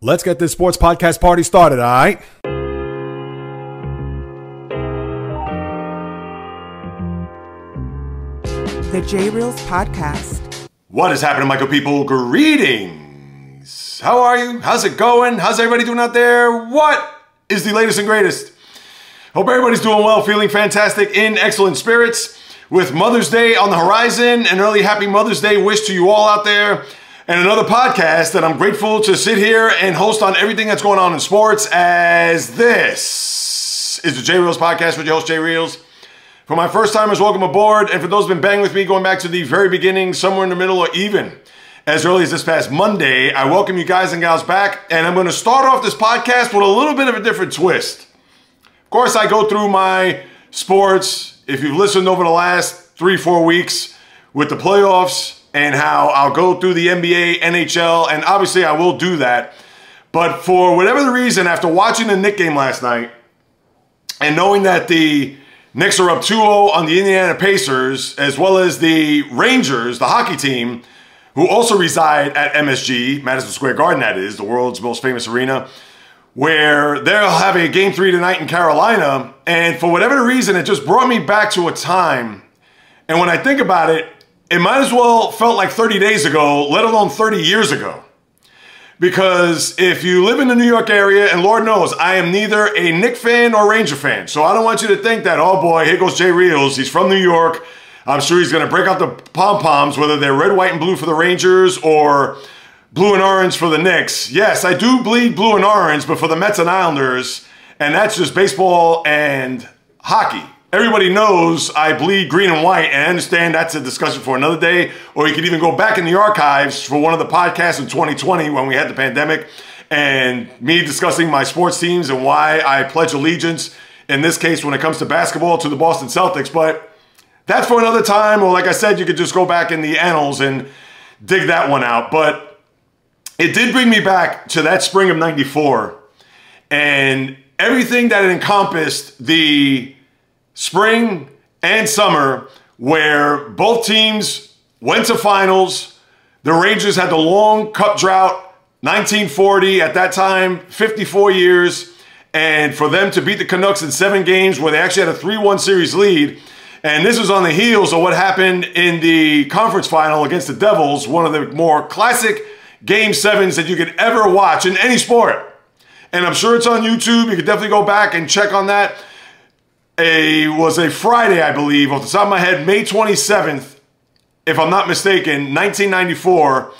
Let's get this sports podcast party started, all right? The Jay Reels Podcast. What is happening, Michael people? Greetings. How are you? How's it going? How's everybody doing out there? What is the latest and greatest? Hope everybody's doing well, feeling fantastic, in excellent spirits. With Mother's Day on the horizon, an early happy Mother's Day wish to you all out there. And another podcast that I'm grateful to sit here and host on everything that's going on in sports, as this is the Jay Reels Podcast with your host, Jay Reels. For my first timers, welcome aboard. And for those who've been banging with me going back to the very beginning, somewhere in the middle, or even as early as this past Monday, I welcome you guys and gals back. And I'm going to start off this podcast with a little bit of a different twist. Of course, I go through my sports, if you've listened over the last three, 4 weeks, with the playoffs, and how I'll go through the NBA, NHL, and obviously I will do that. But for whatever the reason, after watching the Knicks game last night and knowing that the Knicks are up 2-0 on the Indiana Pacers, as well as the Rangers, the hockey team, who also reside at MSG, Madison Square Garden, that is, the world's most famous arena, where they'll have a Game 3 tonight in Carolina. And for whatever the reason, it just brought me back to a time. And when I think about it, it might as well felt like 30 days ago, let alone 30 years ago. Because if you live in the New York area, and Lord knows, I am neither a Knicks fan or Ranger fan. So I don't want you to think that, oh boy, here goes Jay Reels. He's from New York. I'm sure he's going to break out the pom-poms, whether they're red, white, and blue for the Rangers or blue and orange for the Knicks. Yes, I do bleed blue and orange, but for the Mets and Islanders, and that's just baseball and hockey. Everybody knows I bleed green and white, and I understand that's a discussion for another day, or you could even go back in the archives for one of the podcasts in 2020 when we had the pandemic, and me discussing my sports teams and why I pledge allegiance, in this case when it comes to basketball, to the Boston Celtics. But that's for another time, or like I said, you could just go back in the annals and dig that one out. But it did bring me back to that spring of '94, and everything that it encompassed, the spring and summer, where both teams went to finals. The Rangers had the long cup drought, 1940, at that time, 54 years. And for them to beat the Canucks in 7 games, where they actually had a 3-1 series lead. And this was on the heels of what happened in the conference final against the Devils, one of the more classic Game 7s that you could ever watch in any sport. And I'm sure it's on YouTube. You could definitely go back and check on that. It was a Friday, I believe, off the top of my head, May 27th, if I'm not mistaken, 1994.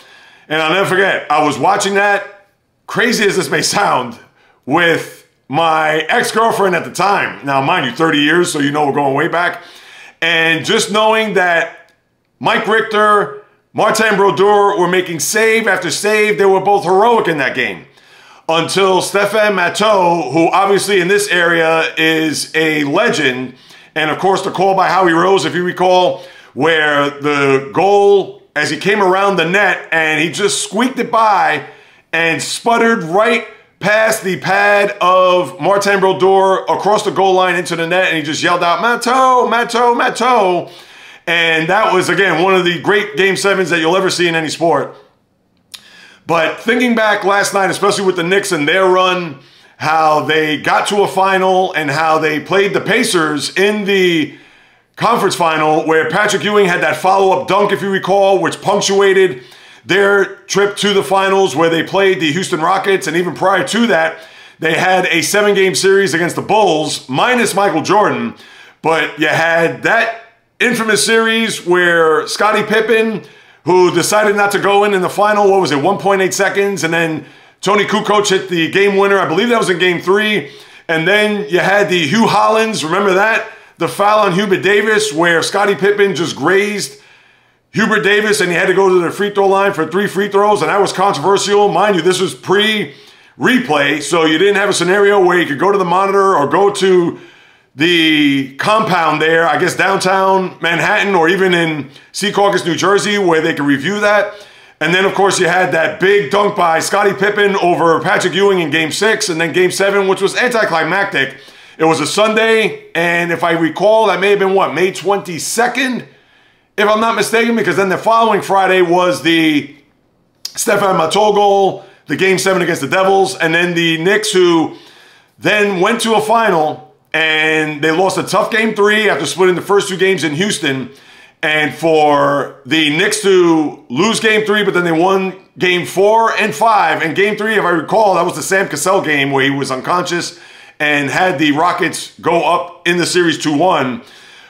And I'll never forget, I was watching that, crazy as this may sound, with my ex-girlfriend at the time. Now, mind you, 30 years, so you know we're going way back. And just knowing that Mike Richter, Martin Brodeur were making save after save, they were both heroic in that game. Until Stéphane Matteau, who obviously in this area is a legend, and of course the call by Howie Rose, if you recall, where the goal, as he came around the net, and he just squeaked it by and sputtered right past the pad of Martin Brodeur across the goal line into the net, and he just yelled out, "Matteau, Matteau, Matteau!" And that was, again, one of the great Game 7s that you'll ever see in any sport. But thinking back last night, especially with the Knicks and their run, how they got to a final and how they played the Pacers in the conference final, where Patrick Ewing had that follow-up dunk, if you recall, which punctuated their trip to the finals, where they played the Houston Rockets. And even prior to that, they had a 7-game series against the Bulls, minus Michael Jordan. But you had that infamous series where Scottie Pippen, who decided not to go in the final, what was it, 1.8 seconds, and then Tony Kukoc hit the game winner, I believe that was in Game 3, and then you had the Hugh Hollins, remember that? The foul on Hubert Davis, where Scottie Pippen just grazed Hubert Davis, and he had to go to the free throw line for 3 free throws, and that was controversial. Mind you, this was pre-replay, so you didn't have a scenario where you could go to the monitor or go to the compound there, I guess downtown Manhattan, or even in Secaucus, New Jersey, where they can review that. And then, of course, you had that big dunk by Scottie Pippen over Patrick Ewing in Game 6, and then Game 7, which was anticlimactic. It was a Sunday, and if I recall, that may have been, what, May 22nd, if I'm not mistaken, because then the following Friday was the Stéphane Matteau goal, the Game 7 against the Devils, and then the Knicks, who then went to a final, and they lost a tough Game 3 after splitting the first two games in Houston. And for the Knicks to lose Game 3, but then they won Game 4 and 5. And Game 3, if I recall, that was the Sam Cassell game where he was unconscious and had the Rockets go up in the series 2-1.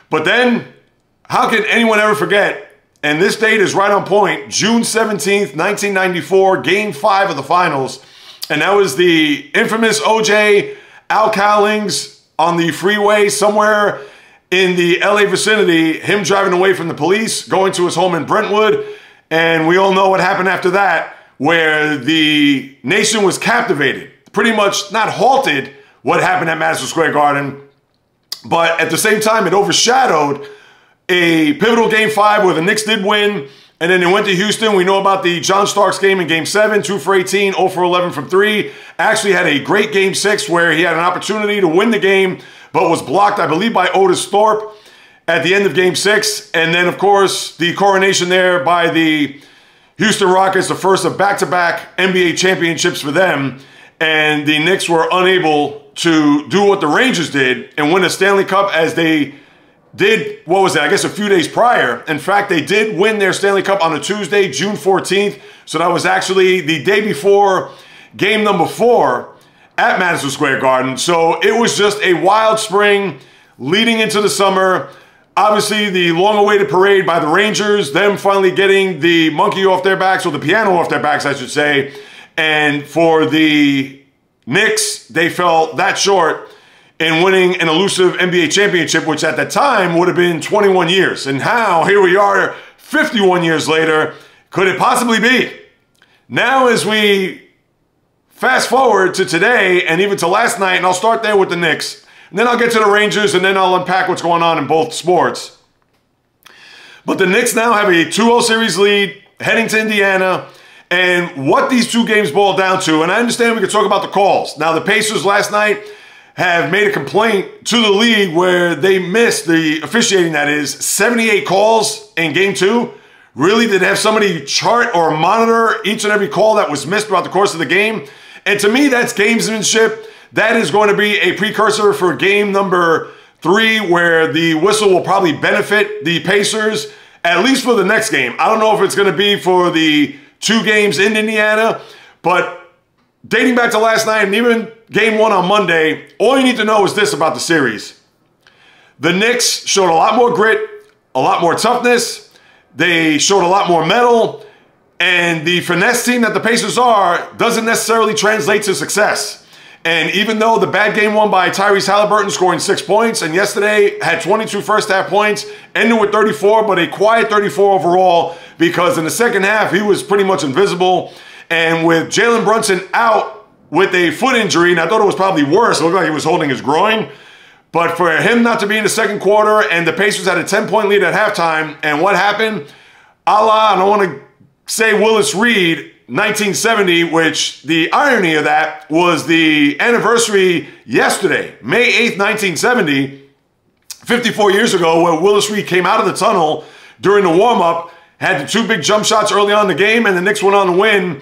But then, how can anyone ever forget, and this date is right on point, June 17th, 1994, Game 5 of the Finals. And that was the infamous OJ, Al Cowlings on the freeway somewhere in the LA vicinity, him driving away from the police, going to his home in Brentwood, and we all know what happened after that, where the nation was captivated, pretty much not halted what happened at Madison Square Garden, but at the same time, it overshadowed a pivotal Game 5 where the Knicks did win, and then they went to Houston. We know about the John Starks game in Game 7, 2 for 18, 0 for 11 from 3, actually had a great Game 6 where he had an opportunity to win the game, but was blocked, I believe, by Otis Thorpe at the end of Game 6. And then, of course, the coronation there by the Houston Rockets, the first of back-to-back NBA championships for them. And the Knicks were unable to do what the Rangers did and win a Stanley Cup as they did, what was that, I guess a few days prior. In fact, they did win their Stanley Cup on a Tuesday, June 14th. So that was actually the day before game number 4. At Madison Square Garden. So it was just a wild spring leading into the summer. Obviously, the long-awaited parade by the Rangers, them finally getting the monkey off their backs, or the piano off their backs, I should say. And for the Knicks, they fell that short in winning an elusive NBA championship, which at that time would have been 21 years. And how, here we are 51 years later, could it possibly be? Now, as we fast forward to today and even to last night, and I'll start there with the Knicks. And then I'll get to the Rangers, and then I'll unpack what's going on in both sports. But the Knicks now have a 2-0 series lead, heading to Indiana. And what these two games boil down to, and I understand we could talk about the calls. Now, the Pacers last night have made a complaint to the league where they missed, the officiating that is, 78 calls in Game 2. Really, did have somebody chart or monitor each and every call that was missed throughout the course of the game. And to me, that's gamesmanship. That is going to be a precursor for game number 3, where the whistle will probably benefit the Pacers, at least for the next game. I don't know if it's going to be for the 2 games in Indiana, but dating back to last night and even game 1 on Monday, all you need to know is this about the series. The Knicks showed a lot more grit, a lot more toughness. They showed a lot more metal. And the finesse team that the Pacers are doesn't necessarily translate to success. And even though the bad game won by Tyrese Halliburton scoring 6 points, and yesterday had 22 first-half points, ended with 34, but a quiet 34 overall, because in the second half, he was pretty much invisible. And with Jaylen Brunson out with a foot injury, and I thought it was probably worse, it looked like he was holding his groin, but for him not to be in the second quarter, and the Pacers had a 10-point lead at halftime, and what happened? I don't want to say Willis Reed, 1970, which the irony of that was the anniversary yesterday, May 8th, 1970, 54 years ago, where Willis Reed came out of the tunnel during the warm-up, had the 2 big jump shots early on in the game, and the Knicks went on to win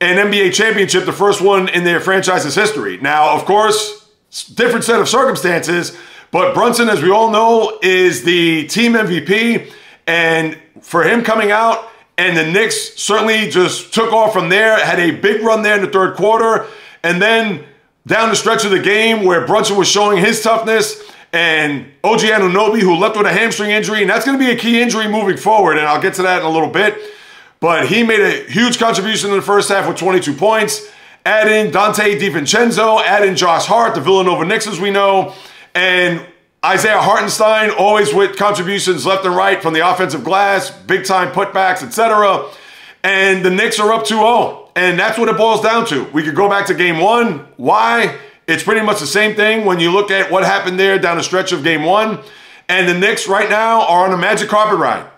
an NBA championship, the first one in their franchise's history. Now, of course, different set of circumstances, but Brunson, as we all know, is the team MVP, and for him coming out, and the Knicks certainly just took off from there, had a big run there in the third quarter. And then down the stretch of the game where Brunson was showing his toughness, and OG Anunoby, who left with a hamstring injury, and that's going to be a key injury moving forward, and I'll get to that in a little bit. But he made a huge contribution in the first half with 22 points. Add in Dante DiVincenzo, add in Josh Hart, the Villanova Knicks as we know, and Isaiah Hartenstein, always with contributions left and right from the offensive glass, big-time putbacks, etc. And the Knicks are up 2-0, and that's what it boils down to. We could go back to Game 1. Why? It's pretty much the same thing when you look at what happened there down the stretch of Game 1. And the Knicks right now are on a magic carpet ride.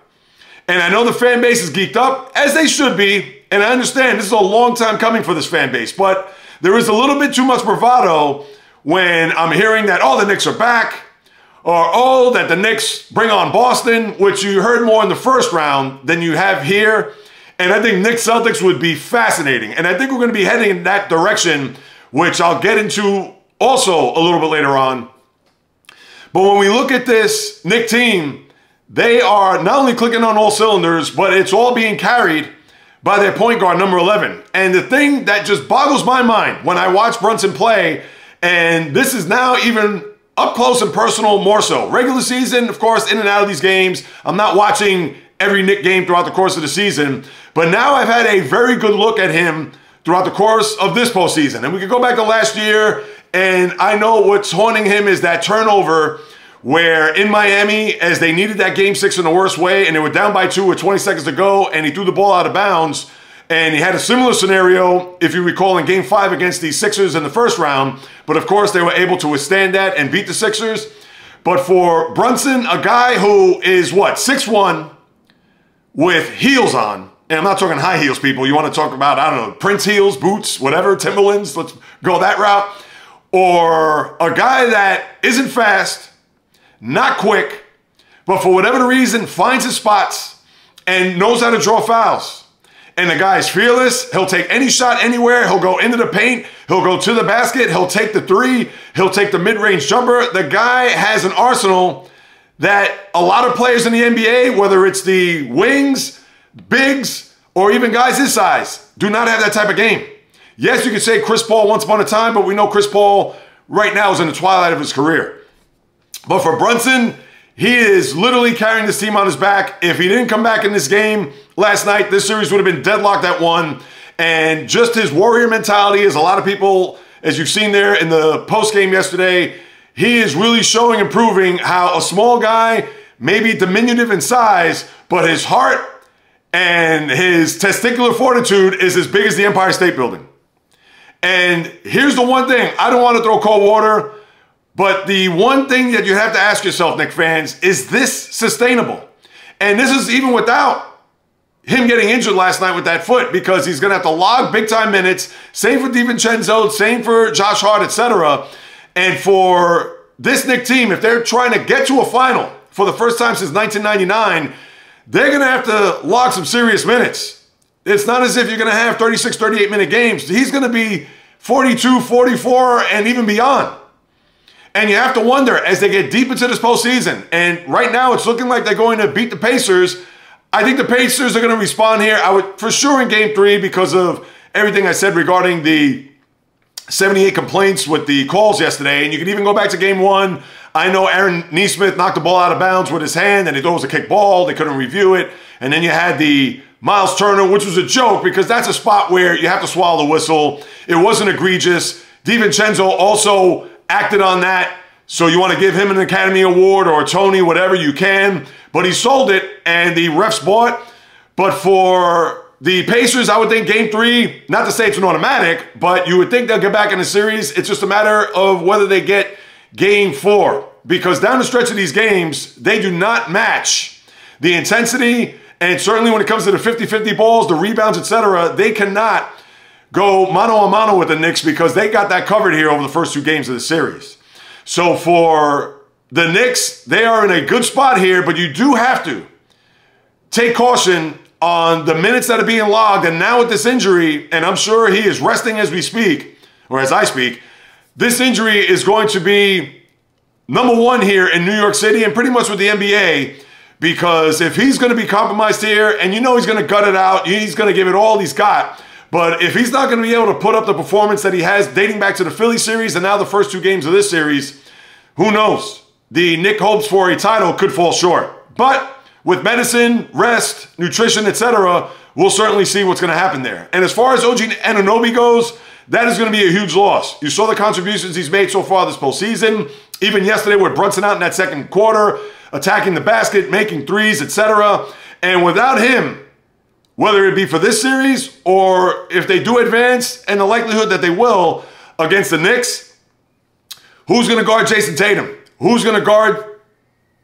And I know the fan base is geeked up, as they should be, and I understand this is a long time coming for this fan base, but there is a little bit too much bravado when I'm hearing that, oh, the Knicks are back, or, oh, that the Knicks bring on Boston, which you heard more in the first round than you have here. And I think Knicks Celtics would be fascinating. And I think we're going to be heading in that direction, which I'll get into also a little bit later on. But when we look at this Knicks team, they are not only clicking on all cylinders, but it's all being carried by their point guard, number 11. And the thing that just boggles my mind when I watch Brunson play, and this is now even up close and personal more so. Regular season, of course, in and out of these games. I'm not watching every Knicks game throughout the course of the season. But now I've had a very good look at him throughout the course of this postseason. And we can go back to last year, and I know what's haunting him is that turnover where in Miami, as they needed that game six in the worst way, and they were down by 2 with 20 seconds to go, and he threw the ball out of bounds. And he had a similar scenario, if you recall, in game 5 against the Sixers in the first round. But of course, they were able to withstand that and beat the Sixers. But for Brunson, a guy who is, what, 6'1", with heels on. And I'm not talking high heels, people. You want to talk about, I don't know, Prince heels, boots, whatever, Timberlands. Let's go that route. Or a guy that isn't fast, not quick, but for whatever the reason, finds his spots and knows how to draw fouls. And the guy's fearless. He'll take any shot anywhere. He'll go into the paint. He'll go to the basket. He'll take the 3. He'll take the mid-range jumper. The guy has an arsenal that a lot of players in the NBA, whether it's the wings, bigs, or even guys his size, do not have that type of game. Yes, you could say Chris Paul once upon a time, but we know Chris Paul right now is in the twilight of his career. But for Brunson, he is literally carrying this team on his back. If he didn't come back in this game last night, this series would have been deadlocked at 1. And just his warrior mentality, as a lot of people, as you've seen there in the postgame yesterday, he is really showing and proving how a small guy, maybe diminutive in size, but his heart and his testicular fortitude is as big as the Empire State Building. And here's the one thing. I don't want to throw cold water, but the one thing that you have to ask yourself, Knicks fans, is this sustainable? And this is even without him getting injured last night with that foot, because he's going to have to log big-time minutes. Same for DiVincenzo, same for Josh Hart, etc. And for this Knicks team, if they're trying to get to a final for the first time since 1999, they're going to have to log some serious minutes. It's not as if you're going to have 36, 38-minute games. He's going to be 42, 44, and even beyond. And you have to wonder, as they get deep into this postseason, and right now it's looking like they're going to beat the Pacers. I think the Pacers are going to respond here. I would, for sure, in Game 3, because of everything I said regarding the 78 complaints with the calls yesterday. And you can even go back to Game 1. I know Aaron Nesmith knocked the ball out of bounds with his hand, and they thought it was a kick ball. They couldn't review it. And then you had the Miles Turner, which was a joke, because that's a spot where you have to swallow the whistle. It wasn't egregious. DiVincenzo also acted on that, so you want to give him an Academy Award or a Tony, whatever you can, but he sold it, and the refs bought. But for the Pacers, I would think Game 3, not to say it's an automatic, but you would think they'll get back in the series. It's just a matter of whether they get Game 4, because down the stretch of these games, they do not match the intensity, and certainly when it comes to the 50-50 balls, the rebounds, etc., they cannot go mano-a-mano with the Knicks, because they got that covered here over the first 2 games of the series. So for the Knicks, they are in a good spot here, but you do have to take caution on the minutes that are being logged. And now with this injury, and I'm sure he is resting as we speak, or as I speak, this injury is going to be number 1 here in New York City and pretty much with the NBA, because if he's going to be compromised here, and you know he's going to gut it out, he's going to give it all he's got, but if he's not going to be able to put up the performance that he has dating back to the Philly series and now the first 2 games of this series, who knows? The Knicks' hopes for a title could fall short. But with medicine, rest, nutrition, etc., we'll certainly see what's going to happen there. And as far as OG Anunoby goes, that is going to be a huge loss. You saw the contributions he's made so far this postseason. Even yesterday with Brunson out in that second quarter, attacking the basket, making threes, etc. And without him, whether it be for this series or if they do advance, and the likelihood that they will against the Knicks, who's going to guard Jason Tatum? Who's going to guard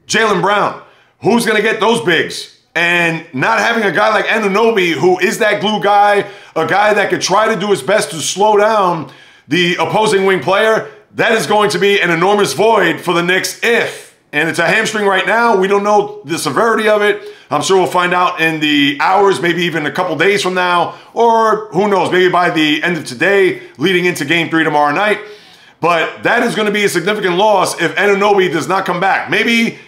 Jaylen Brown? Who's going to get those bigs? And not having a guy like Anunoby, who is that glue guy, a guy that could try to do his best to slow down the opposing wing player, that is going to be an enormous void for the Knicks if And it's a hamstring right now. We don't know the severity of it. I'm sure we'll find out in the hours, maybe even a couple days from now, or who knows, maybe by the end of today, leading into Game 3 tomorrow night. But that is going to be a significant loss if Anunoby does not come back. Maybe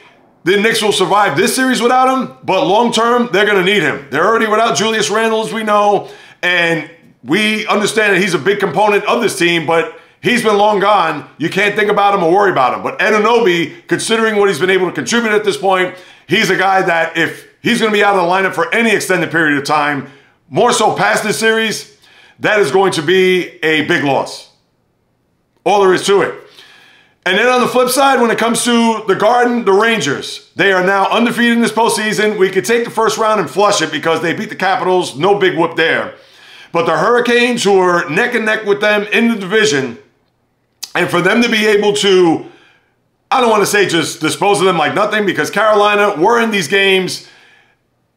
the Knicks will survive this series without him, but long-term, they're going to need him. They're already without Julius Randle, as we know, and we understand that he's a big component of this team, but he's been long gone. You can't think about him or worry about him. But Anunoby, considering what he's been able to contribute at this point, he's a guy that if he's going to be out of the lineup for any extended period of time, more so past this series, that is going to be a big loss. All there is to it. And then on the flip side, when it comes to the Garden, the Rangers, they are now undefeated in this postseason. We could take the first round and flush it because they beat the Capitals. No big whoop there. But the Hurricanes, who are neck and neck with them in the division, and for them to be able to, I don't want to say just dispose of them like nothing, because Carolina were in these games,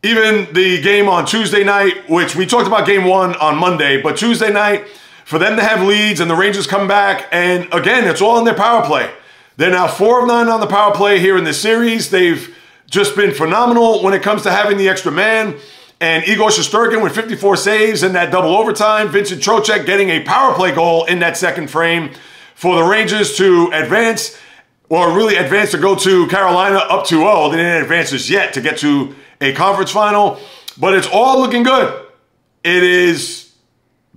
even the game on Tuesday night, which we talked about game one on Monday, but Tuesday night, for them to have leads and the Rangers come back, and again, it's all in their power play. They're now 4 of 9 on the power play here in this series. They've just been phenomenal when it comes to having the extra man, and Igor Shesterkin with 54 saves in that double overtime, Vincent Trocheck getting a power play goal in that second frame, for the Rangers to advance, or really advance to go to Carolina up 2-0. They didn't advance this yet to get to a conference final, but it's all looking good. It is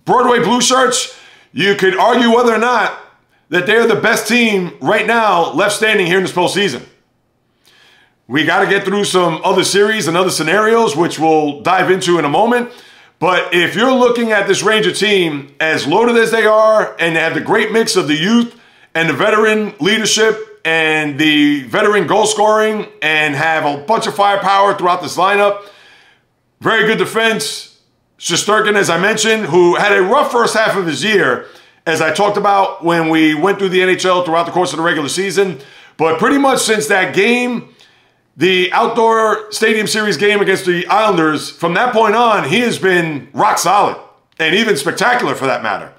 Broadway Blue Shirts. You could argue whether or not that they're the best team right now left standing here in this postseason. We got to get through some other series and other scenarios, which we'll dive into in a moment. But if you're looking at this Ranger team, as loaded as they are, and they have the great mix of the youth and the veteran leadership and the veteran goal scoring, and have a bunch of firepower throughout this lineup, very good defense. Shesterkin, as I mentioned, who had a rough first half of his year, as I talked about when we went through the NHL throughout the course of the regular season. But pretty much since that game, the outdoor stadium series game against the Islanders, from that point on, he has been rock solid and even spectacular for that matter.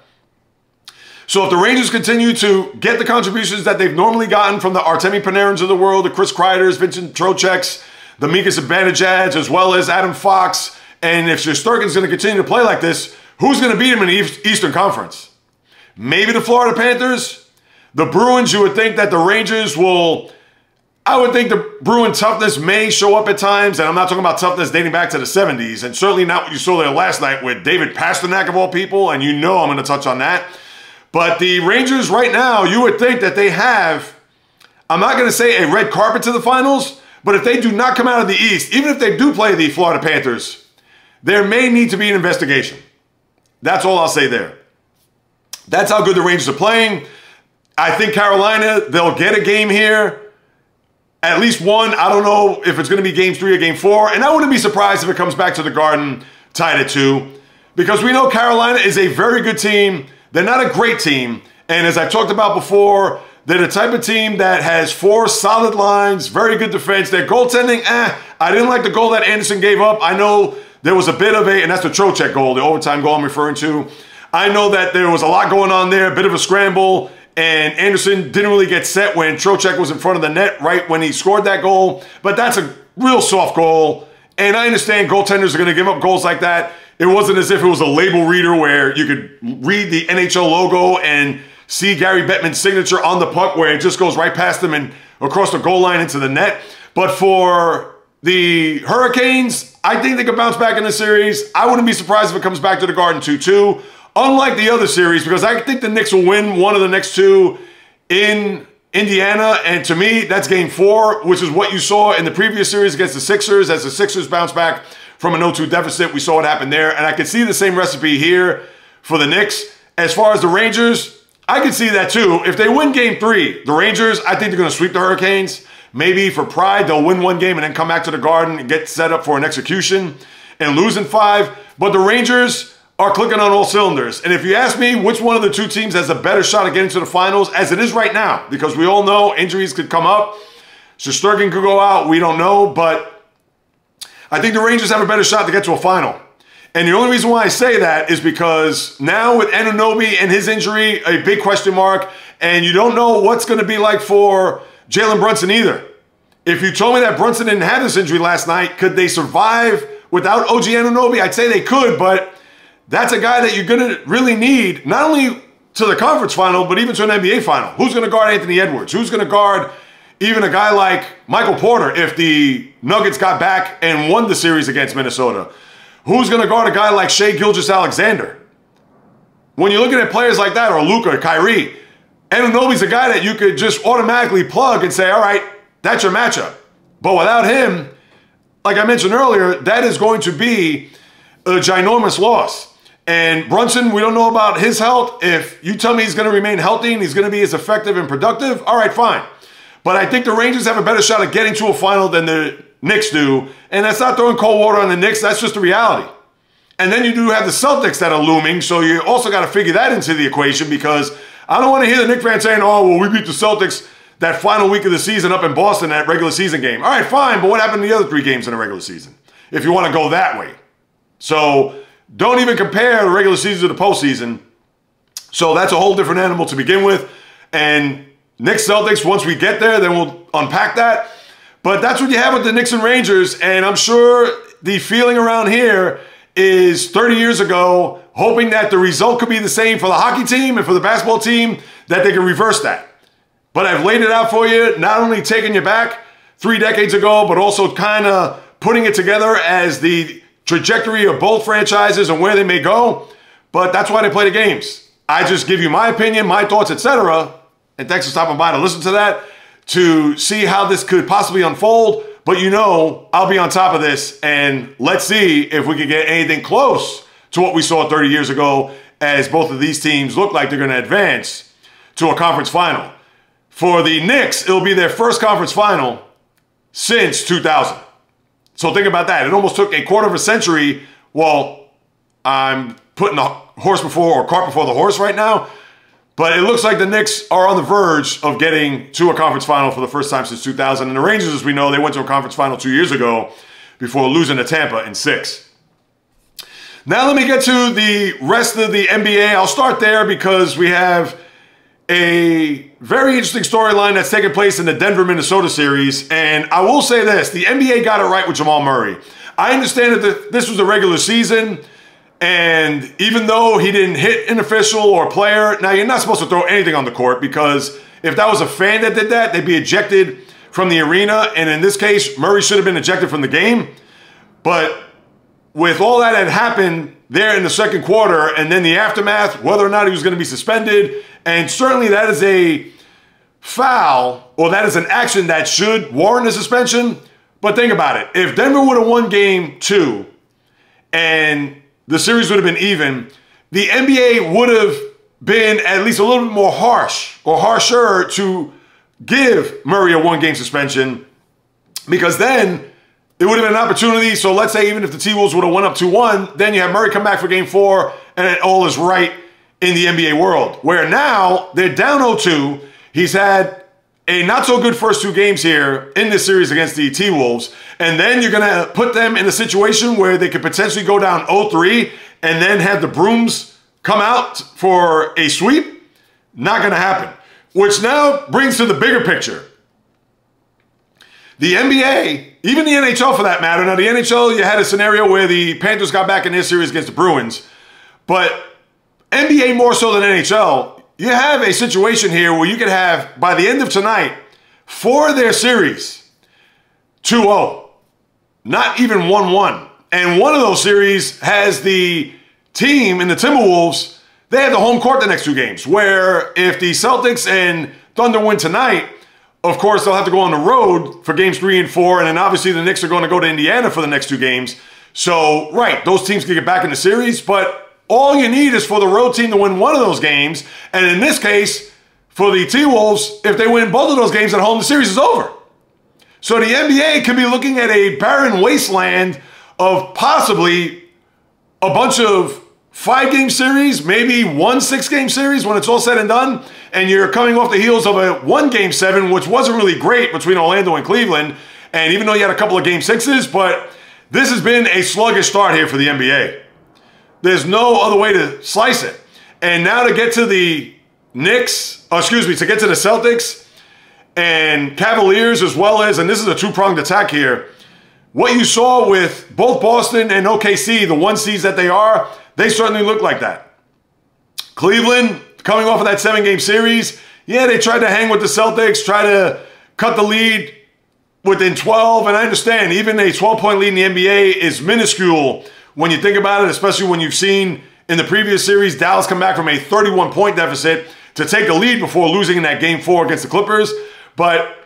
So if the Rangers continue to get the contributions that they've normally gotten from the Artemi Panarins of the world, the Chris Kreiders, Vincent Trochecks, the Mikas Zibanejad, as well as Adam Fox, and if Shesterkin's going to continue to play like this, who's going to beat him in the Eastern Conference? Maybe the Florida Panthers? The Bruins? You would think that the Rangers will... I would think the Bruin toughness may show up at times, and I'm not talking about toughness dating back to the 70s, and certainly not what you saw there last night with David Pasternak of all people, and you know I'm going to touch on that. But the Rangers right now, you would think that they have, I'm not going to say a red carpet to the finals, but if they do not come out of the East, even if they do play the Florida Panthers, there may need to be an investigation. That's all I'll say there. That's how good the Rangers are playing. I think Carolina, they'll get a game here. At least one. I don't know if it's going to be Game 3 or Game 4. And I wouldn't be surprised if it comes back to the Garden tied at 2. Because we know Carolina is a very good team. They're not a great team. And as I've talked about before, they're the type of team that has 4 solid lines, very good defense. Their goaltending, I didn't like the goal that Anderson gave up. I know there was a bit of a, and that's the Trocheck goal, the overtime goal I'm referring to. I know that there was a lot going on there, a bit of a scramble. And Anderson didn't really get set when Trocheck was in front of the net right when he scored that goal. But that's a real soft goal. And I understand goaltenders are going to give up goals like that. It wasn't as if it was a label reader where you could read the NHL logo and see Gary Bettman's signature on the puck where it just goes right past him and across the goal line into the net. But for the Hurricanes, I think they could bounce back in the series. I wouldn't be surprised if it comes back to the Garden 2-2. Unlike the other series, because I think the Knicks will win one of the next two in Indiana, and to me, that's Game 4, which is what you saw in the previous series against the Sixers. As the Sixers bounce back from an 0-2 deficit, we saw what happened there, and I could see the same recipe here for the Knicks. As far as the Rangers, I could see that too. If they win Game 3, the Rangers, I think they're going to sweep the Hurricanes. Maybe for pride, they'll win one game and then come back to the Garden and get set up for an execution and lose in 5, but the Rangers are clicking on all cylinders. And if you ask me which one of the two teams has a better shot at getting to the finals, as it is right now, because we all know injuries could come up, Shesterkin could go out, we don't know, but I think the Rangers have a better shot to get to a final. And the only reason why I say that is because now with Anunoby and his injury, a big question mark, and you don't know what's going to be like for Jaylen Brunson either. If you told me that Brunson didn't have this injury last night, could they survive without OG Anunoby? I'd say they could, but that's a guy that you're going to really need, not only to the conference final, but even to an NBA final. Who's going to guard Anthony Edwards? Who's going to guard even a guy like Michael Porter if the Nuggets got back and won the series against Minnesota? Who's going to guard a guy like Shai Gilgeous-Alexander? When you're looking at players like that, or Luka, or Kyrie, Anunoby's a guy that you could just automatically plug and say, all right, that's your matchup. But without him, like I mentioned earlier, that is going to be a ginormous loss. And Brunson, we don't know about his health. If you tell me he's going to remain healthy and he's going to be as effective and productive, all right, fine. But I think the Rangers have a better shot at getting to a final than the Knicks do. And that's not throwing cold water on the Knicks. That's just the reality. And then you do have the Celtics that are looming. So you also got to figure that into the equation, because I don't want to hear the Knicks fan saying, oh, well, we beat the Celtics that final week of the season up in Boston, that regular season game. All right, fine, but what happened in the other three games in the regular season, if you want to go that way? So don't even compare the regular season to the postseason. So that's a whole different animal to begin with. And Knicks Celtics, once we get there, then we'll unpack that. But that's what you have with the Knicks and Rangers, and I'm sure the feeling around here is 30 years ago, hoping that the result could be the same for the hockey team and for the basketball team, that they can reverse that. But I've laid it out for you, not only taking you back 3 decades ago, but also kind of putting it together as the trajectory of both franchises and where they may go. But that's why they play the games. I just give you my opinion, my thoughts, etc. And thanks for stopping by to listen to that, to see how this could possibly unfold. But you know, I'll be on top of this, and let's see if we can get anything close to what we saw 30 years ago, as both of these teams look like they're going to advance to a conference final. For the Knicks, it'll be their first conference final since 2000. So think about that. It almost took a quarter of a century. Well, I'm putting the horse before, or cart before the horse right now, but it looks like the Knicks are on the verge of getting to a conference final for the first time since 2000. And the Rangers, as we know, they went to a conference final 2 years ago before losing to Tampa in 6. Now let me get to the rest of the NBA. I'll start there because we have a very interesting storyline that's taking place in the Denver-Minnesota series. And I will say this, the NBA got it right with Jamal Murray. I understand that this was the regular season, and even though he didn't hit an official or a player, now you're not supposed to throw anything on the court, because if that was a fan that did that, they'd be ejected from the arena. And in this case, Murray should have been ejected from the game. But with all that had happened there in the second quarter, and then the aftermath, whether or not he was going to be suspended, and certainly that is a foul, or that is an action that should warrant a suspension. But think about it. If Denver would have won Game 2 and the series would have been even, the NBA would have been at least a little bit more harsh, or harsher, to give Murray a 1-game suspension, because then it would have been an opportunity. So let's say even if the T-Wolves would have went up 2-1, then you have Murray come back for Game 4, and it all is right in the NBA world. Where now, they're down 0-2. He's had a not-so-good first 2 games here in this series against the T-Wolves. And then you're going to put them in a situation where they could potentially go down 0-3 and then have the brooms come out for a sweep. Not going to happen. Which now brings to the bigger picture. The NBA, even the NHL for that matter. Now, the NHL, you had a scenario where the Panthers got back in their series against the Bruins. But NBA more so than NHL, you have a situation here where you could have, by the end of tonight, for their series, 2-0. Not even 1-1. And one of those series has the team in the Timberwolves, they have the home court the next 2 games. Where if the Celtics and Thunder win tonight, of course, they'll have to go on the road for Games 3 and 4, and then obviously the Knicks are going to go to Indiana for the next 2 games. So, right, those teams can get back in the series, but all you need is for the road team to win one of those games, and in this case, for the T-Wolves, if they win both of those games at home, the series is over. So the NBA could be looking at a barren wasteland of possibly a bunch of 5-game series, maybe 1 6-game series when it's all said and done, and you're coming off the heels of a 1-Game 7, which wasn't really great between Orlando and Cleveland, and even though you had a couple of Game 6s, but this has been a sluggish start here for the NBA. There's no other way to slice it. And now to get to the Celtics, and Cavaliers as well as, and this is a two-pronged attack here, what you saw with both Boston and OKC, the one seeds that they are, they certainly look like that. Cleveland, coming off of that 7-game series, yeah, they tried to hang with the Celtics, try to cut the lead within 12, and I understand even a 12-point lead in the NBA is minuscule when you think about it, especially when you've seen in the previous series, Dallas come back from a 31-point deficit to take the lead before losing in that Game 4 against the Clippers, but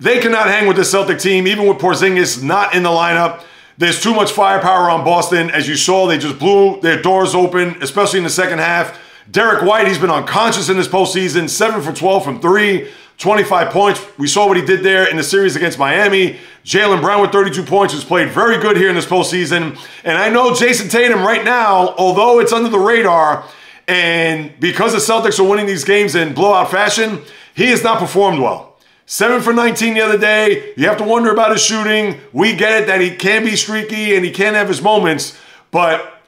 they cannot hang with the Celtic team, even with Porzingis not in the lineup. There's too much firepower on Boston. As you saw, they just blew their doors open, especially in the second half. Derek White, he's been unconscious in this postseason, 7 for 12 from 3, 25 points. We saw what he did there in the series against Miami. Jaylen Brown with 32 points, who's played very good here in this postseason. And I know Jason Tatum right now, although it's under the radar, and because the Celtics are winning these games in blowout fashion, he has not performed well. 7 for 19 the other day. You have to wonder about his shooting. We get it that he can be streaky and he can have his moments, but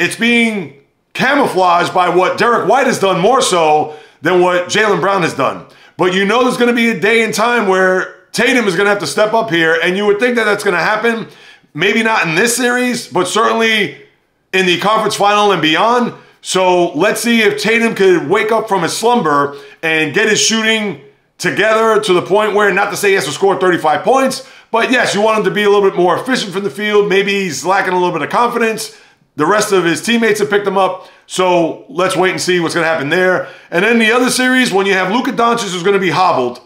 it's being camouflaged by what Derek White has done more so than what Jaylen Brown has done. But you know there's going to be a day and time where Tatum is going to have to step up here, and you would think that that's going to happen. Maybe not in this series, but certainly in the conference final and beyond. So let's see if Tatum could wake up from his slumber and get his shooting together to the point where, not to say he has to score 35 points, but yes, you want him to be a little bit more efficient from the field. Maybe he's lacking a little bit of confidence. The rest of his teammates have picked him up. So let's wait and see what's going to happen there. And then the other series, when you have Luka Doncic, who's going to be hobbled,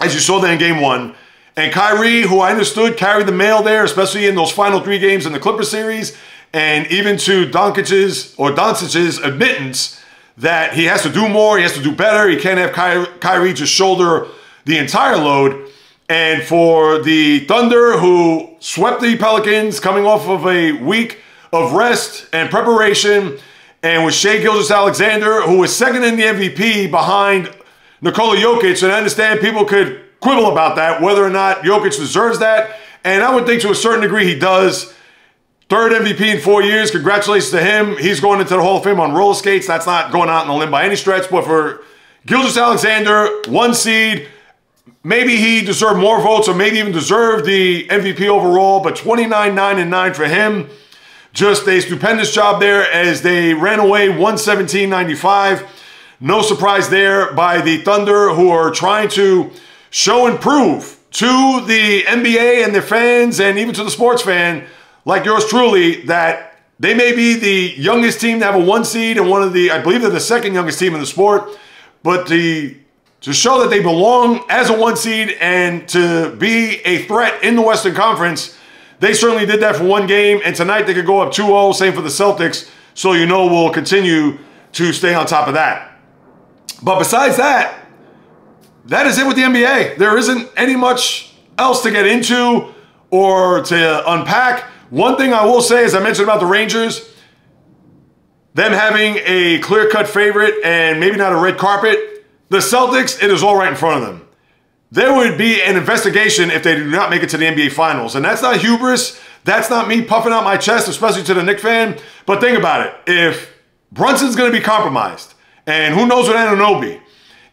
as you saw there in Game 1, and Kyrie, who I understood carried the mail there, especially in those final 3 games in the Clippers series, and even to Doncic's admittance that he has to do more, he has to do better, he can't have Kyrie just shoulder the entire load. And for the Thunder, who swept the Pelicans coming off of a week of rest and preparation, and with Shai Gilgeous-Alexander, who was second in the MVP behind Nikola Jokic, and I understand people could quibble about that, whether or not Jokic deserves that, and I would think to a certain degree he does. Third MVP in 4 years, congratulations to him. He's going into the Hall of Fame on roller skates. That's not going out on a limb by any stretch, but for Gilgeous-Alexander, 1 seed, maybe he deserved more votes or maybe even deserved the MVP overall, but 29, 9, and 9 for him. Just a stupendous job there as they ran away 117-95. No surprise there by the Thunder, who are trying to show and prove to the NBA and their fans and even to the sports fan, like yours truly, that they may be the youngest team to have a 1 seed and one of the, I believe they're the second youngest team in the sport, but to show that they belong as a 1 seed and to be a threat in the Western Conference, they certainly did that for 1 game, and tonight they could go up 2-0, same for the Celtics, so you know we'll continue to stay on top of that. But besides that, that is it with the NBA. There isn't any much else to get into or to unpack. One thing I will say, as I mentioned about the Rangers, them having a clear-cut favorite and maybe not a red carpet, the Celtics, it is all right in front of them. There would be an investigation if they do not make it to the NBA Finals. And that's not hubris. That's not me puffing out my chest, especially to the Knicks fan. But think about it. If Brunson's going to be compromised, and who knows what Anunoby,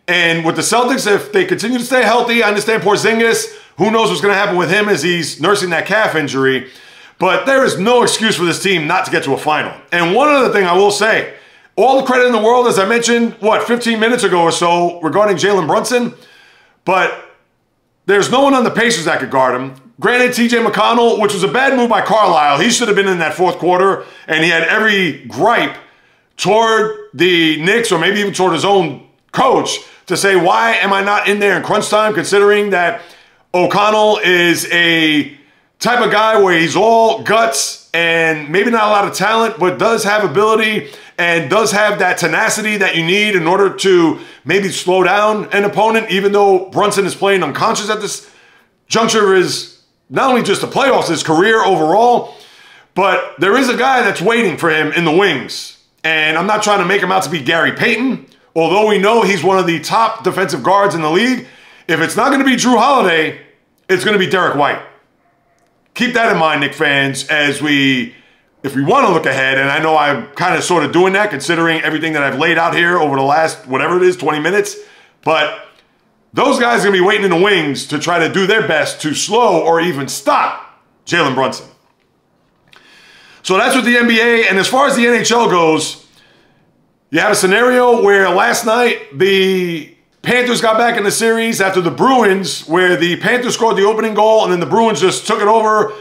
and with the Celtics, if they continue to stay healthy, I understand Porzingis, who knows what's going to happen with him as he's nursing that calf injury. But there is no excuse for this team not to get to a final. And one other thing I will say, all the credit in the world, as I mentioned, 15 minutes ago or so regarding Jaylen Brunson, but there's no one on the Pacers that could guard him. Granted, TJ McConnell, which was a bad move by Carlisle, he should have been in that fourth quarter, and he had every gripe toward the Knicks or maybe even toward his own coach to say, why am I not in there in crunch time, considering that O'Connell is a type of guy where he's all guts and maybe not a lot of talent, but does have ability and does have that tenacity that you need in order to maybe slow down an opponent, even though Brunson is playing unconscious at this juncture of his, not only just the playoffs, his career overall, but there is a guy that's waiting for him in the wings. And I'm not trying to make him out to be Gary Payton, although we know he's one of the top defensive guards in the league. If it's not going to be Drew Holiday, it's going to be Derek White. Keep that in mind, Knicks fans, as if we want to look ahead, and I know I'm kind of sort of doing that considering everything that I've laid out here over the last, whatever it is, 20 minutes, but Those guys are going to be waiting in the wings to try to do their best to slow or even stop Jaylen Brunson. So that's what the NBA, and as far as the NHL goes, you had a scenario where last night the Panthers got back in the series after the Bruins, where the Panthers scored the opening goal and then the Bruins just took it over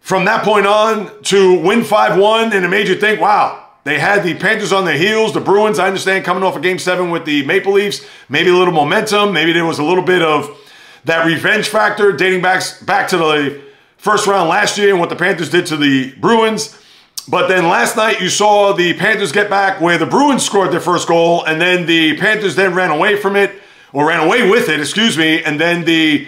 from that point on to win 5-1, and it made you think, wow, they had the Panthers on their heels. The Bruins, I understand, coming off of Game 7 with the Maple Leafs, maybe a little momentum. Maybe there was a little bit of that revenge factor dating back to the first round last year and what the Panthers did to the Bruins. But then last night you saw the Panthers get back where the Bruins scored their first goal, and then the Panthers then ran away with it, and then the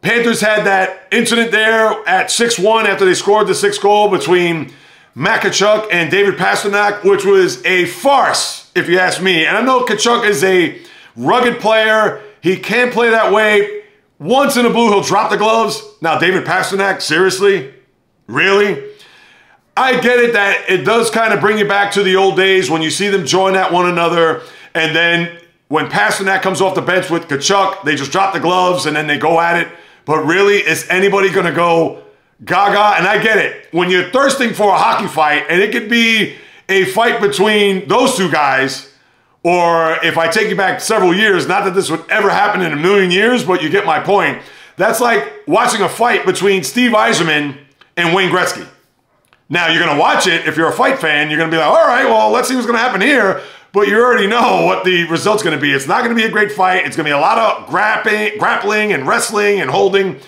Panthers had that incident there at 6-1 after they scored the sixth goal between Tkachuk and David Pasternak, which was a farce, if you ask me. And I know Tkachuk is a rugged player. He can play that way. Once in a blue, he'll drop the gloves. Now, David Pasternak, seriously? Really? I get it that it does kind of bring you back to the old days when you see them join at one another. And then when Pasternak comes off the bench with Tkachuk, they just drop the gloves and then they go at it. But really, is anybody going to go gaga? And I get it. When you're thirsting for a hockey fight, and it could be a fight between those two guys, or if I take you back several years, not that this would ever happen in a million years, but you get my point. That's like watching a fight between Steve Yzerman and Wayne Gretzky. Now, you're going to watch it. If you're a fight fan, you're going to be like, all right, well, let's see what's going to happen here. But you already know what the result's going to be. It's not going to be a great fight. It's going to be a lot of grappling and wrestling and holding.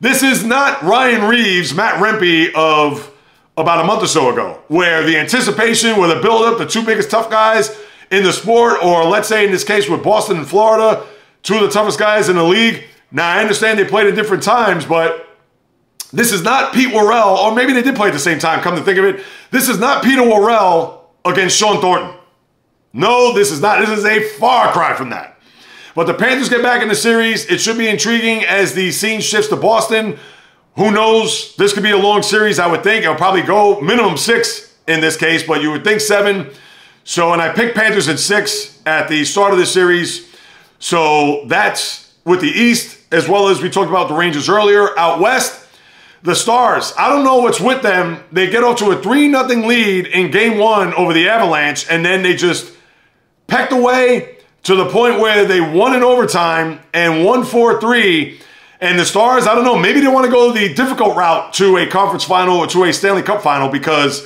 This is not Ryan Reeves, Matt Rempe of about a month or so ago, where the anticipation, where the buildup, the two biggest tough guys in the sport, or let's say in this case with Boston and Florida, two of the toughest guys in the league. Now, I understand they played at different times, but this is not Pete Worrell, or maybe they did play at the same time, come to think of it. This is not Peter Worrell against Sean Thornton. No, this is not. This is a far cry from that. But the Panthers get back in the series. It should be intriguing as the scene shifts to Boston. Who knows? This could be a long series, I would think. It'll probably go minimum 6 in this case, but you would think 7. So, and I picked Panthers at 6 at the start of the series. So that's with the East, as well as we talked about the Rangers earlier. Out West, the Stars. I don't know what's with them. They get off to a 3-0 lead in Game 1 over the Avalanche, and then they just pecked away to the point where they won in overtime and won 4-3. And the Stars, I don't know, maybe they want to go the difficult route to a conference final or to a Stanley Cup final, because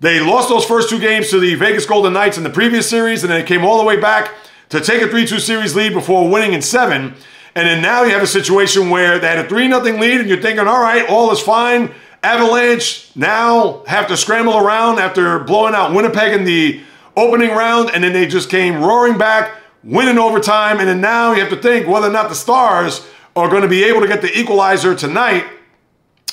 they lost those first 2 games to the Vegas Golden Knights in the previous series, and then they came all the way back to take a 3-2 series lead before winning in 7. And then now you have a situation where they had a 3-0 lead, and you're thinking, all right, all is fine. Avalanche now have to scramble around after blowing out Winnipeg in the opening round, and then they just came roaring back, winning overtime, and then now you have to think whether or not the Stars are going to be able to get the equalizer tonight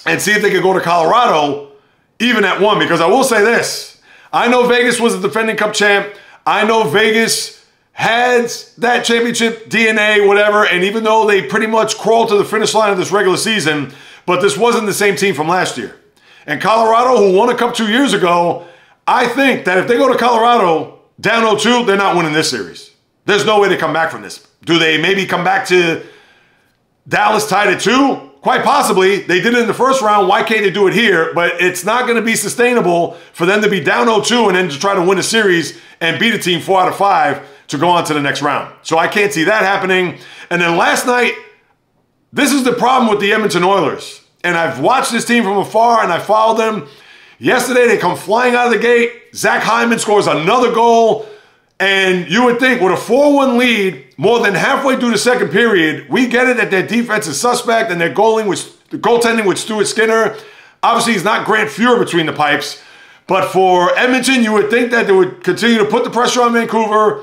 and see if they can go to Colorado even at 1, because I will say this. I know Vegas was the defending Cup champ. I know Vegas had that championship DNA, whatever, and even though they pretty much crawled to the finish line of this regular season, but this wasn't the same team from last year. And Colorado, who won a Cup 2 years ago, I think that if they go to Colorado down 0-2, they're not winning this series. There's no way to come back from this. Do they maybe come back to Dallas tied at 2? Quite possibly. They did it in the first round. Why can't they do it here? But it's not going to be sustainable for them to be down 0-2 and then to try to win a series and beat a team 4 out of 5 to go on to the next round. So I can't see that happening. And then last night, this is the problem with the Edmonton Oilers. And I've watched this team from afar and I followed them. Yesterday, they come flying out of the gate. Zach Hyman scores another goal. And you would think with a 4-1 lead, more than halfway through the second period, we get it that their defense is suspect and their goaltending with Stuart Skinner. Obviously, he's not Grant Fuhr between the pipes. But for Edmonton, you would think that they would continue to put the pressure on Vancouver,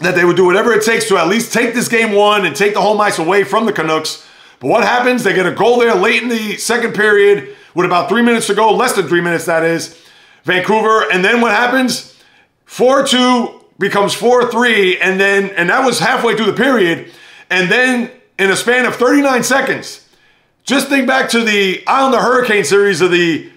that they would do whatever it takes to at least take this Game 1 and take the home ice away from the Canucks. But what happens? They get a goal there late in the second period, with about 3 minutes to go, less than 3 minutes, that is, Vancouver. And then what happens? 4-2 becomes 4-3, and that was halfway through the period. And then in a span of 39 seconds, just think back to the Islander Hurricane series of the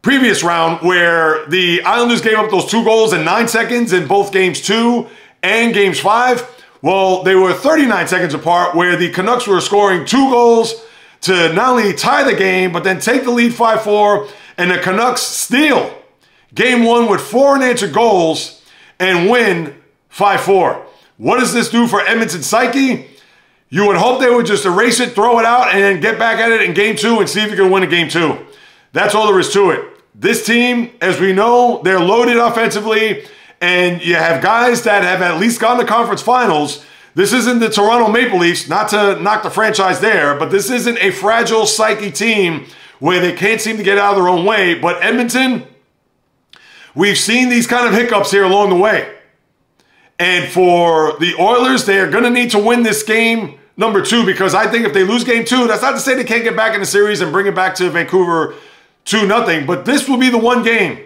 previous round, where the Islanders gave up those 2 goals in 9 seconds in both Games 2 and Games 5. Well, they were 39 seconds apart, where the Canucks were scoring 2 goals to not only tie the game, but then take the lead 5-4, and the Canucks steal game 1 with 4 unanswered goals and win 5-4. What does this do for Edmonton's psyche? You would hope they would just erase it, throw it out, and then get back at it in game 2 and see if you can win a game 2. That's all there is to it. This team, as we know, they're loaded offensively, and you have guys that have at least gone to conference finals. This isn't the Toronto Maple Leafs, not to knock the franchise there, but this isn't a fragile psyche team where they can't seem to get out of their own way. But Edmonton, we've seen these kind of hiccups here along the way. And for the Oilers, they are going to need to win this game number 2, because I think if they lose game 2, that's not to say they can't get back in the series and bring it back to Vancouver 2-0. But this will be the one game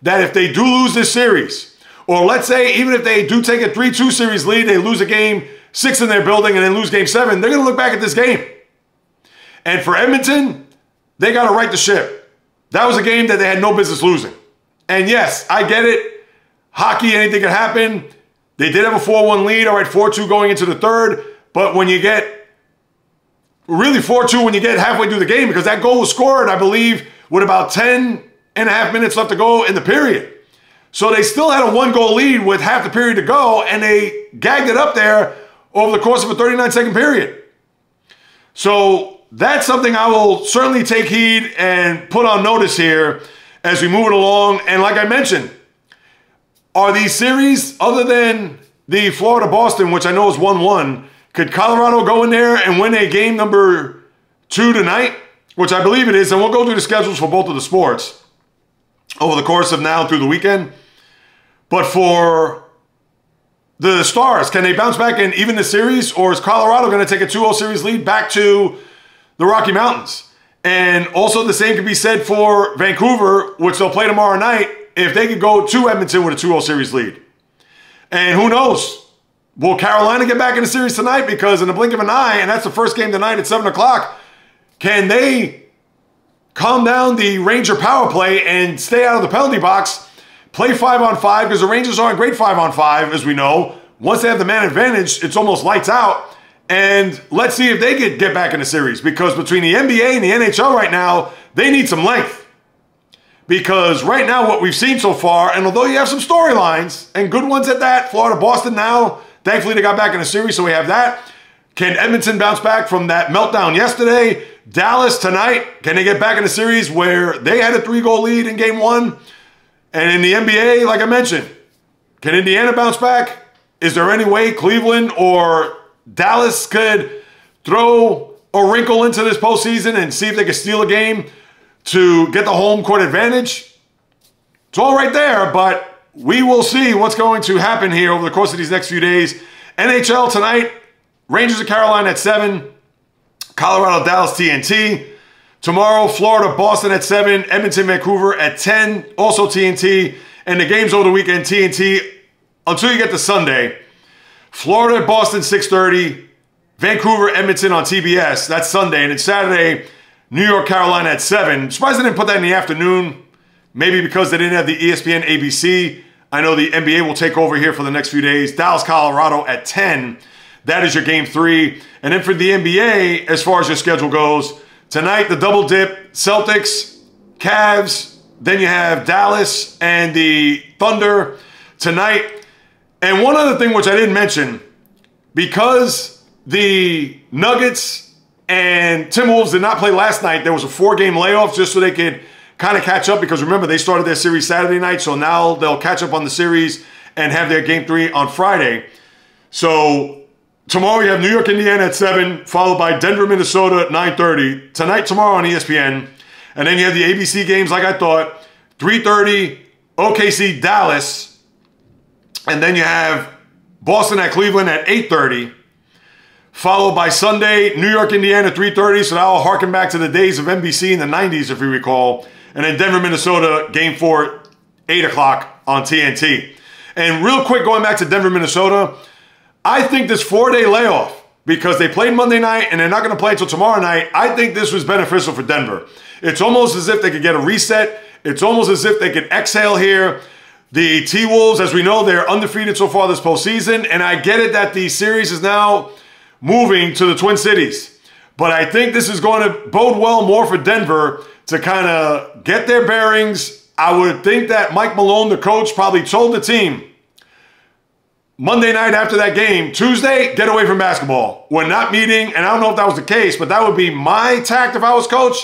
that if they do lose this series, or let's say even if they do take a 3-2 series lead, they lose a game 6 in their building and then lose game 7, they're going to look back at this game. And for Edmonton, they got to right the ship. That was a game that they had no business losing. And yes, I get it. Hockey, anything can happen. They did have a 4-1 lead, all right, 4-2 going into the 3rd, but when you get, really 4-2 when you get halfway through the game, because that goal was scored, I believe, with about 10.5 minutes left to go in the period. So they still had a 1-goal lead with half the period to go, and they gagged it up there over the course of a 39-second period. So that's something I will certainly take heed and put on notice here as we move it along. And like I mentioned, are these series, other than the Florida-Boston, which I know is 1-1, could Colorado go in there and win a game number 2 tonight, which I believe it is, and we'll go through the schedules for both of the sports over the course of now through the weekend. But for the Stars, can they bounce back and even the series, or is Colorado going to take a 2-0 series lead back to the Rocky Mountains? And also the same could be said for Vancouver, which they'll play tomorrow night, if they could go to Edmonton with a 2-0 series lead. And who knows? Will Carolina get back in the series tonight? Because in the blink of an eye, and that's the first game tonight at 7 o'clock, can they calm down the Ranger power play and stay out of the penalty box, play 5-on-5, because the Rangers aren't great 5-on-5, as we know. Once they have the man advantage, it's almost lights out. And let's see if they could get back in the series, because between the NBA and the NHL right now, they need some length. Because right now what we've seen so far, and although you have some storylines, and good ones at that, Florida-Boston now, thankfully they got back in a series, so we have that. Can Edmonton bounce back from that meltdown yesterday? Dallas tonight, can they get back in a series where they had a 3-goal lead in game 1? And in the NBA, like I mentioned, can Indiana bounce back? Is there any way Cleveland or Dallas could throw a wrinkle into this postseason and see if they could steal a game to get the home court advantage? It's all right there, but we will see what's going to happen here over the course of these next few days. NHL tonight, Rangers of Carolina at 7, Colorado, Dallas, TNT. Tomorrow, Florida, Boston at 7, Edmonton, Vancouver at 10, also TNT. And the games over the weekend, TNT, until you get to Sunday. Florida, Boston, 6:30, Vancouver, Edmonton on TBS. That's Sunday. And then Saturday, New York, Carolina at 7. Surprised they didn't put that in the afternoon. Maybe because they didn't have the ESPN ABC. I know the NBA will take over here for the next few days. Dallas, Colorado at 10. That is your game 3. And then for the NBA, as far as your schedule goes, tonight the double dip, Celtics, Cavs. Then you have Dallas and the Thunder tonight. And one other thing which I didn't mention, because the Nuggets and Timberwolves did not play last night, there was a 4-game layoff just so they could kind of catch up, because remember, they started their series Saturday night, so now they'll catch up on the series and have their game 3 on Friday. So tomorrow you have New York, Indiana at 7, followed by Denver, Minnesota at 9:30. Tonight, tomorrow on ESPN. And then you have the ABC games, like I thought, 3:30, OKC, Dallas. And then you have Boston at Cleveland at 8:30. Followed by Sunday, New York, Indiana, 3:30. So now I'll harken back to the days of NBC in the 90s, if you recall. And then Denver, Minnesota, game 4, 8 o'clock on TNT. And real quick, going back to Denver, Minnesota, I think this 4-day layoff, because they played Monday night and they're not going to play until tomorrow night, I think this was beneficial for Denver. It's almost as if they could get a reset. It's almost as if they could exhale here. The T-Wolves, as we know, they're undefeated so far this postseason, and I get it that the series is now moving to the Twin Cities. But I think this is going to bode well more for Denver to kind of get their bearings. I would think that Mike Malone, the coach, probably told the team Monday night after that game, Tuesday, get away from basketball. We're not meeting, and I don't know if that was the case, but that would be my tact if I was coach.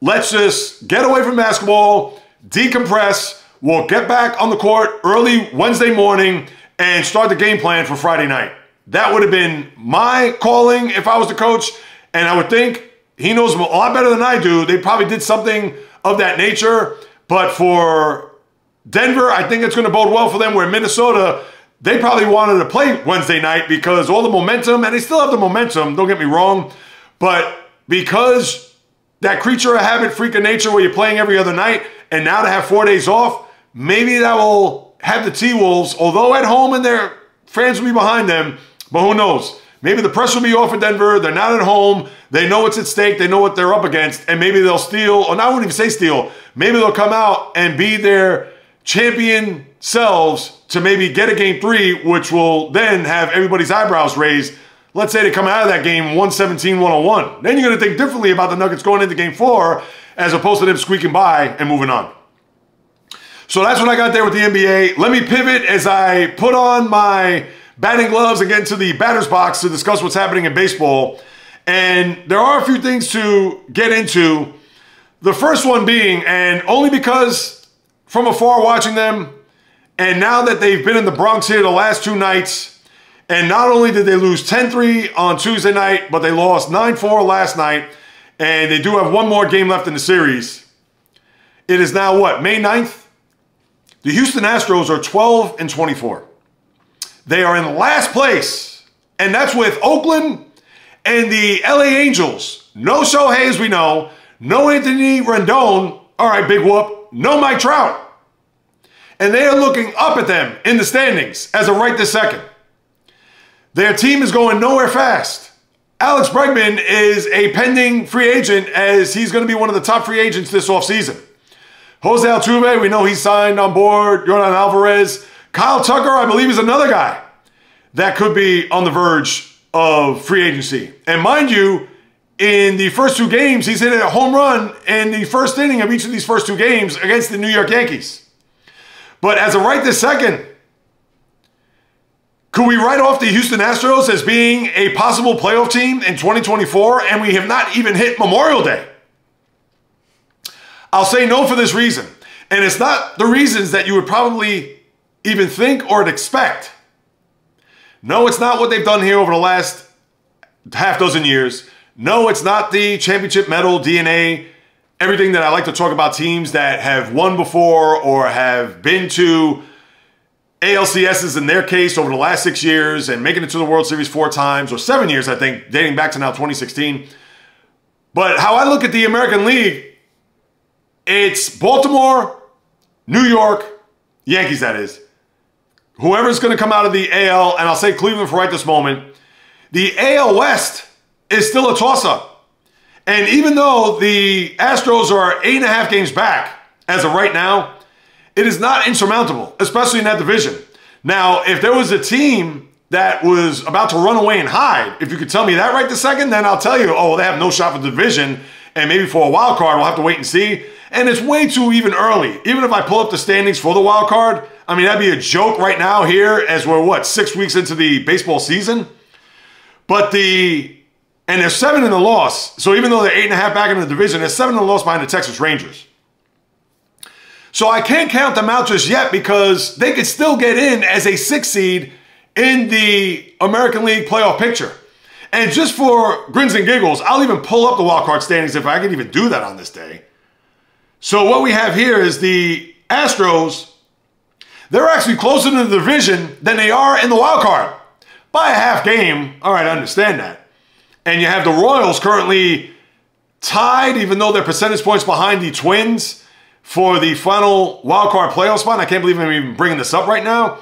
Let's just get away from basketball, decompress. We'll get back on the court early Wednesday morning and start the game plan for Friday night. That would have been my calling if I was the coach, and I would think he knows a lot better than I do. They probably did something of that nature, but for Denver, I think it's going to bode well for them, where Minnesota, they probably wanted to play Wednesday night because all the momentum, and they still have the momentum, don't get me wrong, but because that creature of habit, freak of nature, where you're playing every other night, and now to have 4 days off, maybe that will have the T-Wolves, although at home and their fans will be behind them, but who knows? Maybe the pressure will be off for Denver. They're not at home. They know what's at stake. They know what they're up against, and maybe they'll steal, or I wouldn't even say steal, maybe they'll come out and be their champion selves to maybe get a game three, which will then have everybody's eyebrows raised. Let's say they come out of that game 117-101. Then you're going to think differently about the Nuggets going into game four as opposed to them squeaking by and moving on. So that's what I got there with the NBA. Let me pivot as I put on my batting gloves and get into the batter's box to discuss what's happening in baseball. And there are a few things to get into. The first one being, and only because from afar watching them, and now that they've been in the Bronx here the last two nights, and not only did they lose 10-3 on Tuesday night, but they lost 9-4 last night, and they do have one more game left in the series. It is now what, May 9th? The Houston Astros are 12-24. They are in last place, and that's with Oakland and the LA Angels. No Shohei, as we know. No Anthony Rendon. All right, big whoop. No Mike Trout. And they are looking up at them in the standings as of right this second. Their team is going nowhere fast. Alex Bregman is a pending free agent, as he's going to be one of the top free agents this offseason. Jose Altuve, we know he signed on board. Jordan Alvarez. Kyle Tucker, I believe, is another guy that could be on the verge of free agency. And mind you, in the first two games, he's hit a home run in the first inning of each of these first two games against the New York Yankees. But as of right this second, could we write off the Houston Astros as being a possible playoff team in 2024, and we have not even hit Memorial Day? I'll say no for this reason. And it's not the reasons that you would probably even think or expect. No, it's not what they've done here over the last half dozen years. No, it's not the championship medal DNA, everything that I like to talk about teams that have won before or have been to ALCSs in their case over the last 6 years and making it to the World Series 4 times or 7 years, I think, dating back to now 2016. But how I look at the American League, it's Baltimore, New York, Yankees, that is. Whoever's going to come out of the AL, and I'll say Cleveland for right this moment, the AL West is still a toss-up. And even though the Astros are 8.5 games back as of right now, it is not insurmountable, especially in that division. Now, if there was a team that was about to run away and hide, if you could tell me that right this second, then I'll tell you, oh, they have no shot for the division, and maybe for a wild card, we'll have to wait and see. And it's way too even early. Even if I pull up the standings for the wild card, I mean, that'd be a joke right now here as we're, what, 6 weeks into the baseball season? But and they're 7 in the loss. So even though they're 8.5 back in the division, they're 7 in the loss behind the Texas Rangers. So I can't count them out just yet because they could still get in as a 6 seed in the American League playoff picture. And just for grins and giggles, I'll even pull up the wild card standings if I can even do that on this day. So what we have here is the Astros. They're actually closer to the division than they are in the wild card by a half game. All right, I understand that. And you have the Royals currently tied, even though they're percentage points behind the Twins for the final wild card playoff spot. I can't believe I'm even bringing this up right now.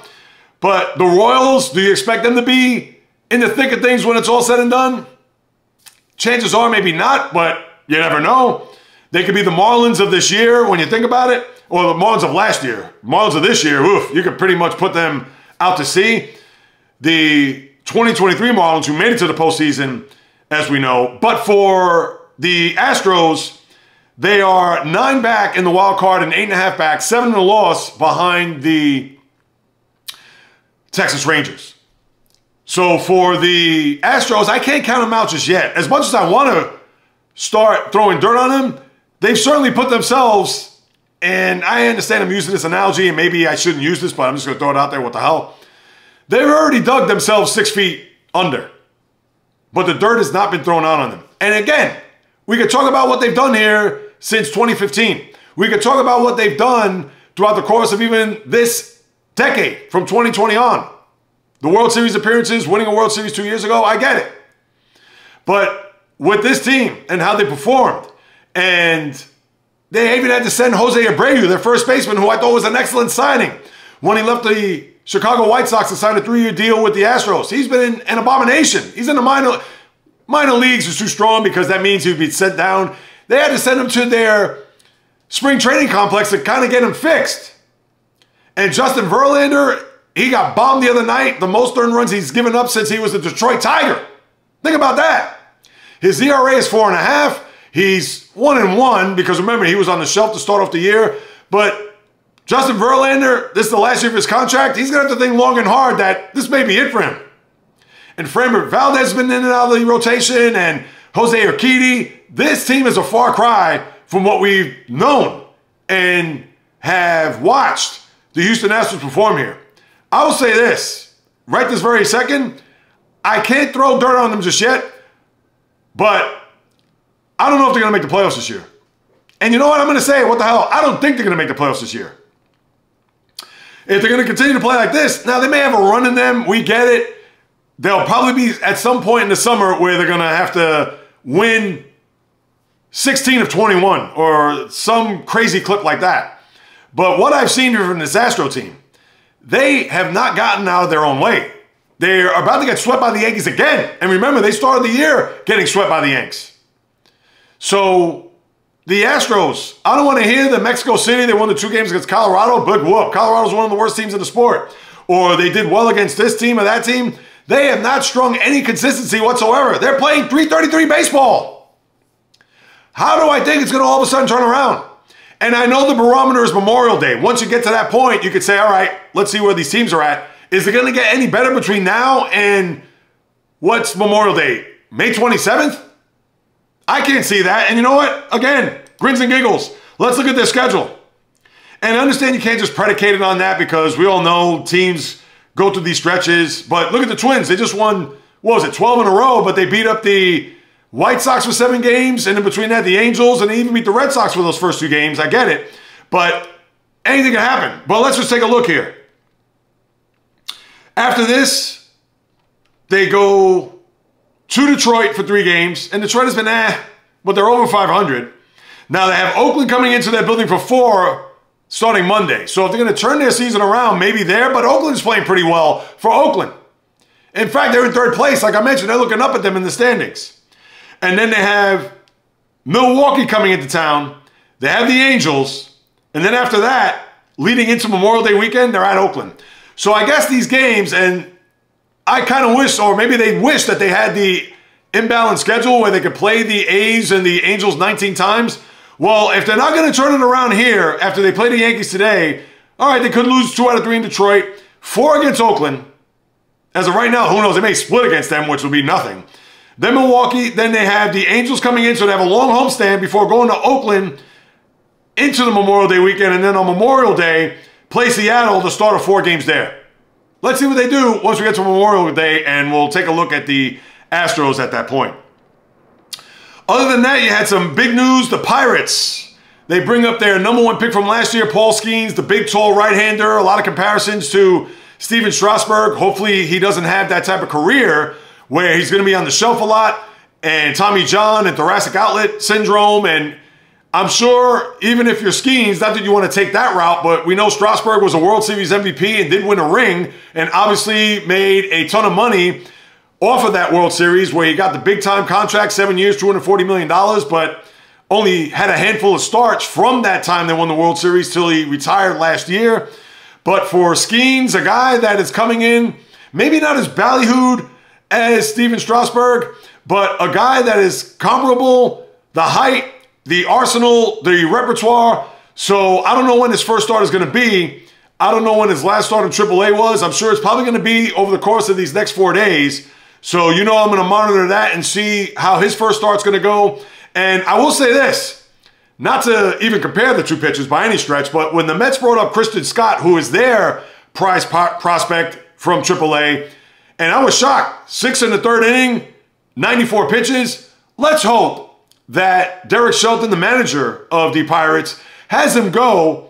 But the Royals, do you expect them to be in the thick of things when it's all said and done? Chances are maybe not, but you never know. They could be the Marlins of this year when you think about it. Well, the Marlins of last year, Marlins of this year, oof, you could pretty much put them out to sea. The 2023 Marlins, who made it to the postseason, as we know, but for the Astros, they are 9 back in the wild card and 8.5 back, 7 in the loss behind the Texas Rangers. So for the Astros, I can't count them out just yet. As much as I want to start throwing dirt on them, they've certainly put themselves... And I understand I'm using this analogy, and maybe I shouldn't use this, but I'm just going to throw it out there. What the hell? They've already dug themselves 6 feet under. But the dirt has not been thrown out on them. And again, we could talk about what they've done here since 2015. We could talk about what they've done throughout the course of even this decade, from 2020 on. The World Series appearances, winning a World Series 2 years ago, I get it. But with this team and how they performed, and... they even had to send Jose Abreu, their first baseman, who I thought was an excellent signing when he left the Chicago White Sox and signed a 3-year deal with the Astros. He's been an abomination. He's in the minor leagues is too strong because that means he'd be sent down. They had to send him to their spring training complex to kind of get him fixed. And Justin Verlander, he got bombed the other night. The most earned runs he's given up since he was a Detroit Tiger. Think about that. His ERA is 4.5. He's 1-1 because, remember, he was on the shelf to start off the year. But Justin Verlander, this is the last year of his contract. He's going to have to think long and hard that this may be it for him. And Framber Valdez has been in and out of the rotation, and Jose Urquidy. This team is a far cry from what we've known and have watched the Houston Astros perform here. I will say this, right this very second, I can't throw dirt on them just yet, but... I don't know if they're going to make the playoffs this year. And you know what? I'm going to say, what the hell? I don't think they're going to make the playoffs this year. If they're going to continue to play like this, now they may have a run in them. We get it. They'll probably be at some point in the summer where they're going to have to win 16 of 21 or some crazy clip like that. But what I've seen from this Astro team, they have not gotten out of their own way. They're about to get swept by the Yankees again. And remember, they started the year getting swept by the Yanks. So, the Astros, I don't want to hear that Mexico City, they won the 2 games against Colorado, but whoop, Colorado's one of the worst teams in the sport. Or they did well against this team or that team. They have not strung any consistency whatsoever. They're playing .333 baseball. How do I think it's going to all of a sudden turn around? And I know the barometer is Memorial Day. Once you get to that point, you could say, all right, let's see where these teams are at. Is it going to get any better between now and what's Memorial Day? May 27th? I can't see that. And you know what? Again, grins and giggles. Let's look at their schedule. And I understand you can't just predicate it on that because we all know teams go through these stretches. But look at the Twins. They just won, what was it, 12 in a row, but they beat up the White Sox for 7 games. And in between that, the Angels. And they even beat the Red Sox for those first 2 games. I get it. But anything can happen. But let's just take a look here. After this, they go... to Detroit for 3 games, and Detroit has been, but they're over 500. Now they have Oakland coming into their building for 4 starting Monday. So if they're going to turn their season around, maybe there, but Oakland's playing pretty well for Oakland. In fact, they're in 3rd place. Like I mentioned, they're looking up at them in the standings. And then they have Milwaukee coming into town. They have the Angels. And then after that, leading into Memorial Day weekend, they're at Oakland. So I guess these games, and... I kind of wish, or maybe they wish that they had the imbalanced schedule where they could play the A's and the Angels 19 times. Well, if they're not going to turn it around here after they play the Yankees today, all right, they could lose 2 out of 3 in Detroit, 4 against Oakland. As of right now, who knows, they may split against them, which will be nothing. Then Milwaukee, then they have the Angels coming in, so they have a long homestand before going to Oakland into the Memorial Day weekend, and then on Memorial Day, play Seattle to start of 4 games there. Let's see what they do once we get to Memorial Day, and we'll take a look at the Astros at that point. Other than that, you had some big news. The Pirates, they bring up their #1 pick from last year, Paul Skeens, the big, tall right-hander. A lot of comparisons to Steven Strasburg. Hopefully he doesn't have that type of career where he's going to be on the shelf a lot, and Tommy John and thoracic outlet syndrome. And I'm sure even if you're Skeens, not that you want to take that route, but we know Strasburg was a World Series MVP and did win a ring and obviously made a ton of money off of that World Series where he got the big-time contract, 7 years, $240 million. But only had a handful of starts from that time they won the World Series till he retired last year. But for Skeens, a guy that is coming in, maybe not as ballyhooed as Steven Strasburg, but a guy that is comparable, the height, the arsenal, the repertoire. So I don't know when his first start is going to be. I don't know when his last start in AAA was. I'm sure it's probably going to be over the course of these next 4 days. So you know I'm going to monitor that and see how his first start's going to go. And I will say this, not to even compare the two pitchers by any stretch, but when the Mets brought up Christian Scott, who is their prize prospect from AAA, and I was shocked, 6 in the 3rd inning, 94 pitches. Let's hope that Derek Shelton, the manager of the Pirates, has him go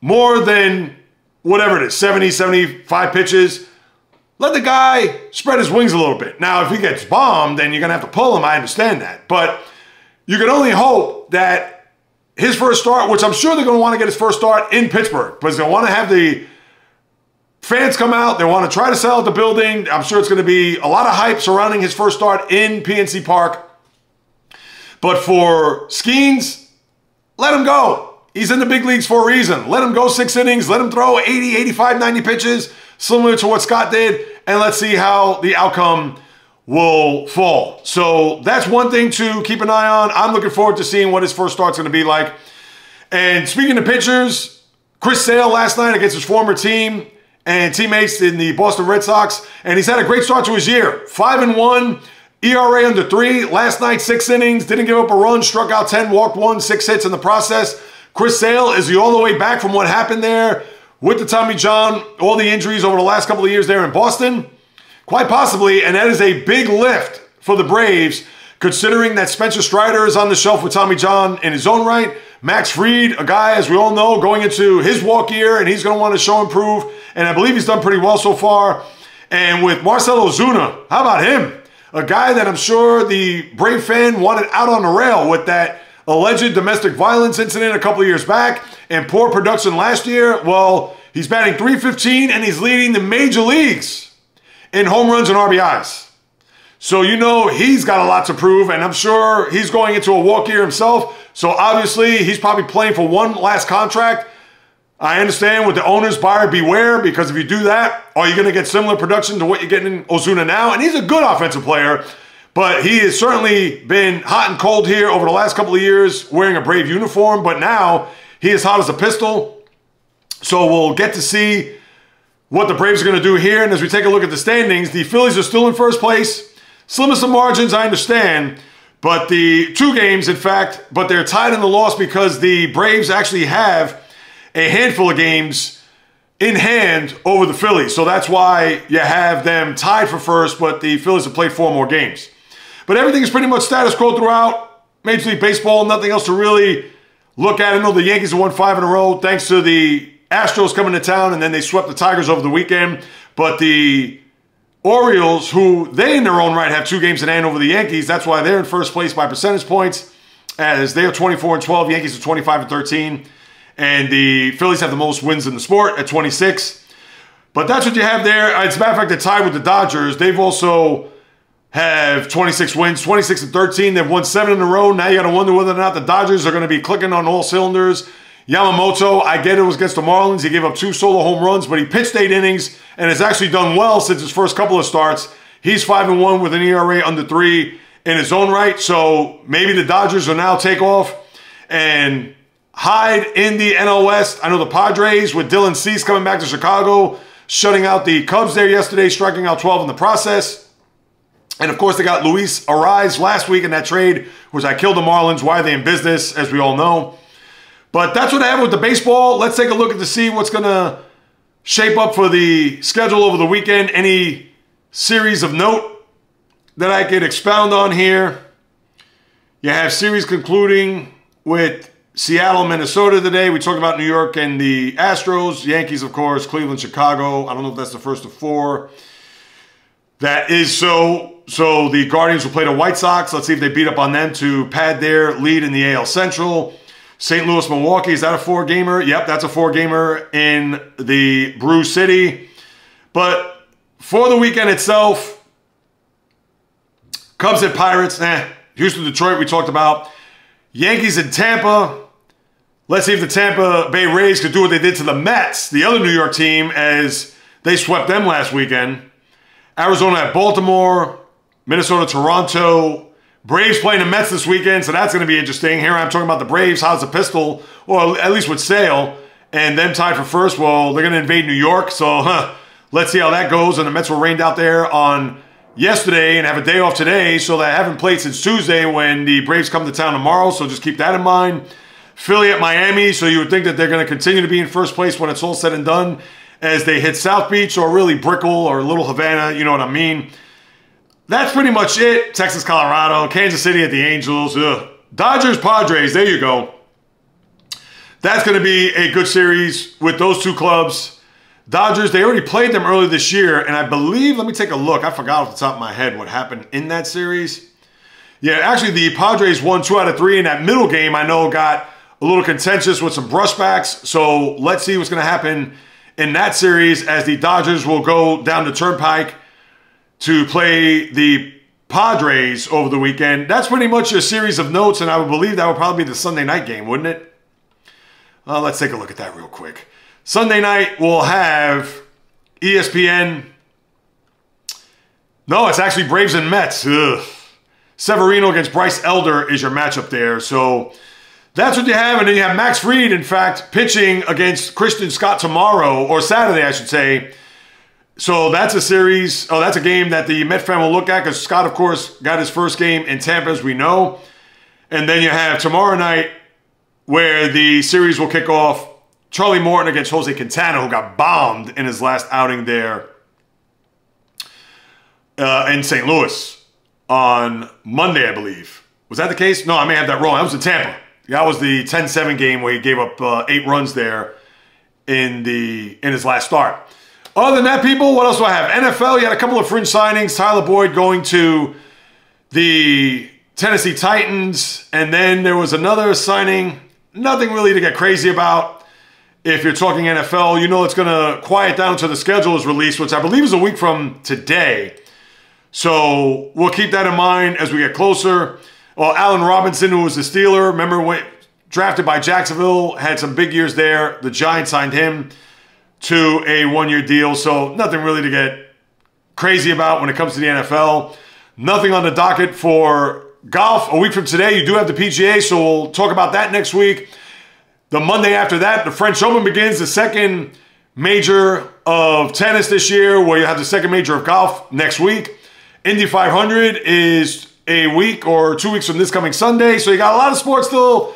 more than whatever it is, 70, 75 pitches. Let the guy spread his wings a little bit. Now, if he gets bombed, then you're going to have to pull him. I understand that. But you can only hope that his first start, which I'm sure they're going to want to get his first start in Pittsburgh, because they want to have the fans come out. They want to try to sell out the building. I'm sure it's going to be a lot of hype surrounding his first start in PNC Park. But for Skeens, let him go. He's in the big leagues for a reason. Let him go 6 innings. Let him throw 80, 85, 90 pitches, similar to what Scott did. And let's see how the outcome will fall. So that's one thing to keep an eye on. I'm looking forward to seeing what his first start's going to be like. And speaking of pitchers, Chris Sale last night against his former team and teammates in the Boston Red Sox. And he's had a great start to his year. 5-1, ERA under 3. Last night, 6 innings, didn't give up a run, struck out 10, walked 1, 6 hits in the process. Chris Sale is the all the way back from what happened there with the Tommy John, all the injuries over the last couple of years there in Boston. Quite possibly, and that is a big lift for the Braves, considering that Spencer Strider is on the shelf with Tommy John in his own right. Max Fried, a guy, as we all know, going into his walk year, and he's going to want to show and prove, and I believe he's done pretty well so far. And with Marcell Ozuna, how about him? A guy that I'm sure the Brave fan wanted out on the rail with that alleged domestic violence incident a couple of years back and poor production last year. Well, he's batting .315, and he's leading the major leagues in home runs and RBIs. So you know he's got a lot to prove, and I'm sure he's going into a walk year himself. So obviously he's probably playing for one last contract. I understand with the owners, buyer beware, because if you do that, are you going to get similar production to what you're getting in Ozuna now? And he's a good offensive player, but he has certainly been hot and cold here over the last couple of years wearing a Brave uniform, but now he is hot as a pistol. So we'll get to see what the Braves are going to do here. And as we take a look at the standings, the Phillies are still in first place. Slimmest of margins, I understand, but the 2 games, in fact, but they're tied in the loss because the Braves actually have a handful of games in hand over the Phillies. So that's why you have them tied for first, but the Phillies have played 4 more games. But everything is pretty much status quo throughout Major League Baseball. Nothing else to really look at. I know the Yankees have won 5 in a row thanks to the Astros coming to town, and then they swept the Tigers over the weekend. But the Orioles, who they in their own right have 2 games in hand over the Yankees, that's why they're in first place by percentage points, as they are 24-12, Yankees are 25-13, and the Phillies have the most wins in the sport at 26. But that's what you have there. As a matter of fact, they're tied with the Dodgers. They've also have 26 wins, 26-13. They've won 7 in a row. Now you got to wonder whether or not the Dodgers are going to be clicking on all cylinders. Yamamoto, I get it was against the Marlins. He gave up 2 solo home runs, but he pitched 8 innings and has actually done well since his first couple of starts. He's 5-1 with an ERA under 3 in his own right. So maybe the Dodgers will now take off and hide in the NL West. I know the Padres, with Dylan Cease coming back to Chicago, shutting out the Cubs there yesterday, striking out 12 in the process. And of course, they got Luis Ariz last week in that trade, which I killed the Marlins. Why are they in business, as we all know? But that's what I have with the baseball. Let's take a look at to see what's going to shape up for the schedule over the weekend. Any series of note that I could expound on here. You have series concluding with Seattle, Minnesota today. We talked about New York and the Astros. Yankees, of course, Cleveland, Chicago. I don't know if that's the first of 4. That is so. So the Guardians will play the White Sox. Let's see if they beat up on them to pad their lead in the AL Central. St. Louis, Milwaukee, is that a 4-gamer? Yep, that's a 4-gamer in the Brew City. But for the weekend itself, Cubs at Pirates, Houston, Detroit, we talked about. Yankees in Tampa. Let's see if the Tampa Bay Rays could do what they did to the Mets, the other New York team, as they swept them last weekend. Arizona at Baltimore, Minnesota, Toronto. Braves playing the Mets this weekend, so that's going to be interesting. Here I'm talking about the Braves, how's the pistol, or at least with Sale, and them tied for first. Well, they're going to invade New York, so let's see how that goes. And the Mets were rained out there on yesterday and have a day off today, so they haven't played since Tuesday when the Braves come to town tomorrow, so just keep that in mind. Philly at Miami, so you would think that they're going to continue to be in first place when it's all said and done as they hit South Beach or really Brickell or Little Havana, you know what I mean. That's pretty much it. Texas, Colorado, Kansas City at the Angels. Ugh. Dodgers, Padres, there you go. That's going to be a good series with those two clubs. Dodgers, they already played them earlier this year, and I believe, let me take a look. I forgot off the top of my head what happened in that series. Yeah, actually the Padres won 2 out of 3 in that middle game. I know got a little contentious with some brushbacks, so let's see what's going to happen in that series as the Dodgers will go down the Turnpike to play the Padres over the weekend. That's pretty much a series of notes, and I would believe that would probably be the Sunday night game, wouldn't it? Let's take a look at that real quick. Sunday night we'll have ESPN. No, it's actually Braves and Mets. Ugh. Severino against Bryce Elder is your matchup there. So that's what you have. And then you have Max Fried, in fact, pitching against Christian Scott tomorrow, or Saturday, I should say. So that's a series. Oh, that's a game that the Met fan will look at because Scott, of course, got his first game in Tampa, as we know. And then you have tomorrow night where the series will kick off. Charlie Morton against Jose Quintana, who got bombed in his last outing there in St. Louis on Monday, I believe. Was that the case? No, I may have that wrong. That was in Tampa. That was the 10-7 game where he gave up 8 runs there in his last start. Other than that, people, what else do I have? NFL, you had a couple of fringe signings. Tyler Boyd going to the Tennessee Titans. And then there was another signing. Nothing really to get crazy about. If you're talking NFL, you know it's going to quiet down until the schedule is released, which I believe is a week from today. So we'll keep that in mind as we get closer. Well, Allen Robinson, who was the Steeler, remember when drafted by Jacksonville, had some big years there. The Giants signed him to a 1-year deal. So nothing really to get crazy about when it comes to the NFL. Nothing on the docket for golf. A week from today, you do have the PGA, so we'll talk about that next week. The Monday after that, the French Open begins, the second major of tennis this year, where you have the second major of golf next week. Indy 500 is a week or 2 weeks from this coming Sunday. So you got a lot of sports still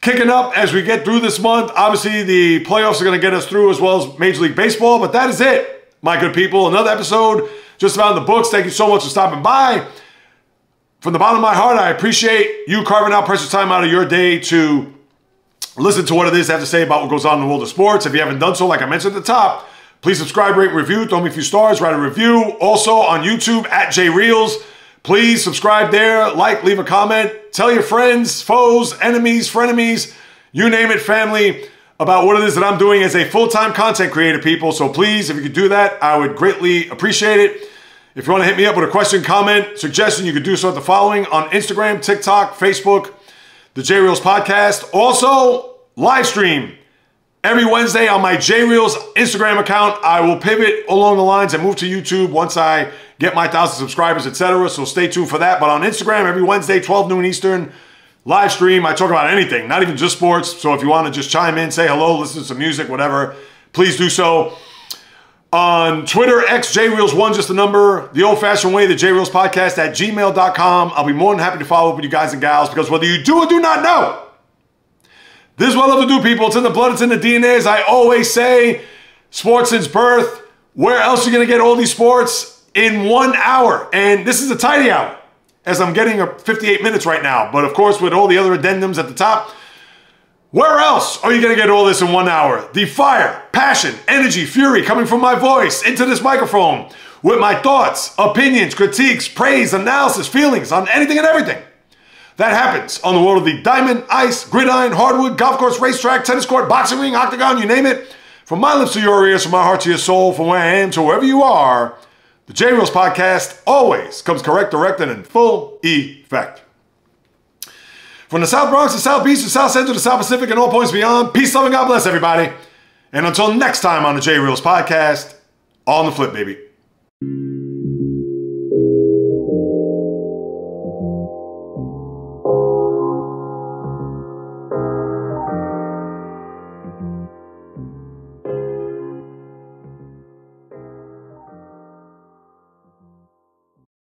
kicking up as we get through this month. Obviously, the playoffs are going to get us through, as well as Major League Baseball. But that is it, my good people. Another episode just about in the books. Thank you so much for stopping by. From the bottom of my heart, I appreciate you carving out precious time out of your day to listen to what it is I have to say about what goes on in the world of sports. If you haven't done so, like I mentioned at the top, please subscribe, rate, review. Throw me a few stars, write a review. Also on YouTube, at Jay Reels. Please subscribe there, like, leave a comment, tell your friends, foes, enemies, frenemies, you name it, family, about what it is that I'm doing as a full-time content creator, people. So please, if you could do that, I would greatly appreciate it. If you want to hit me up with a question, comment, suggestion, you could do so at the following on Instagram, TikTok, Facebook, the J Reels Podcast. Also, live stream every Wednesday on my J Reels Instagram account. I will pivot along the lines and move to YouTube once I get my 1,000 subscribers, etc. So stay tuned for that. But on Instagram, every Wednesday, 12 noon Eastern, live stream. I talk about anything, not even just sports. So if you want to just chime in, say hello, listen to some music, whatever, please do so. On Twitter, XJReels1, just the number, the old-fashioned way, the JReelsPodcast at gmail.com. I'll be more than happy to follow up with you guys and gals, because whether you do or do not know, this is what I love to do, people. It's in the blood, it's in the DNA, as I always say. Sports since birth. Where else are you going to get all these sports in 1 hour? And this is a tidy hour, as I'm getting 58 minutes right now. But, of course, with all the other addendums at the top, where else are you going to get all this in 1 hour? The fire, passion, energy, fury coming from my voice into this microphone with my thoughts, opinions, critiques, praise, analysis, feelings on anything and everything that happens on the world of the diamond, ice, gridiron, hardwood, golf course, racetrack, tennis court, boxing ring, octagon, you name it. From my lips to your ears, from my heart to your soul, from where I am to wherever you are, the J Reels Podcast always comes correct, direct, and in full effect. From the South Bronx, the South Beach, the South Central, the South Pacific, and all points beyond, peace, love, and God bless everybody. And until next time on the Jay Reels podcast, all on the flip, baby.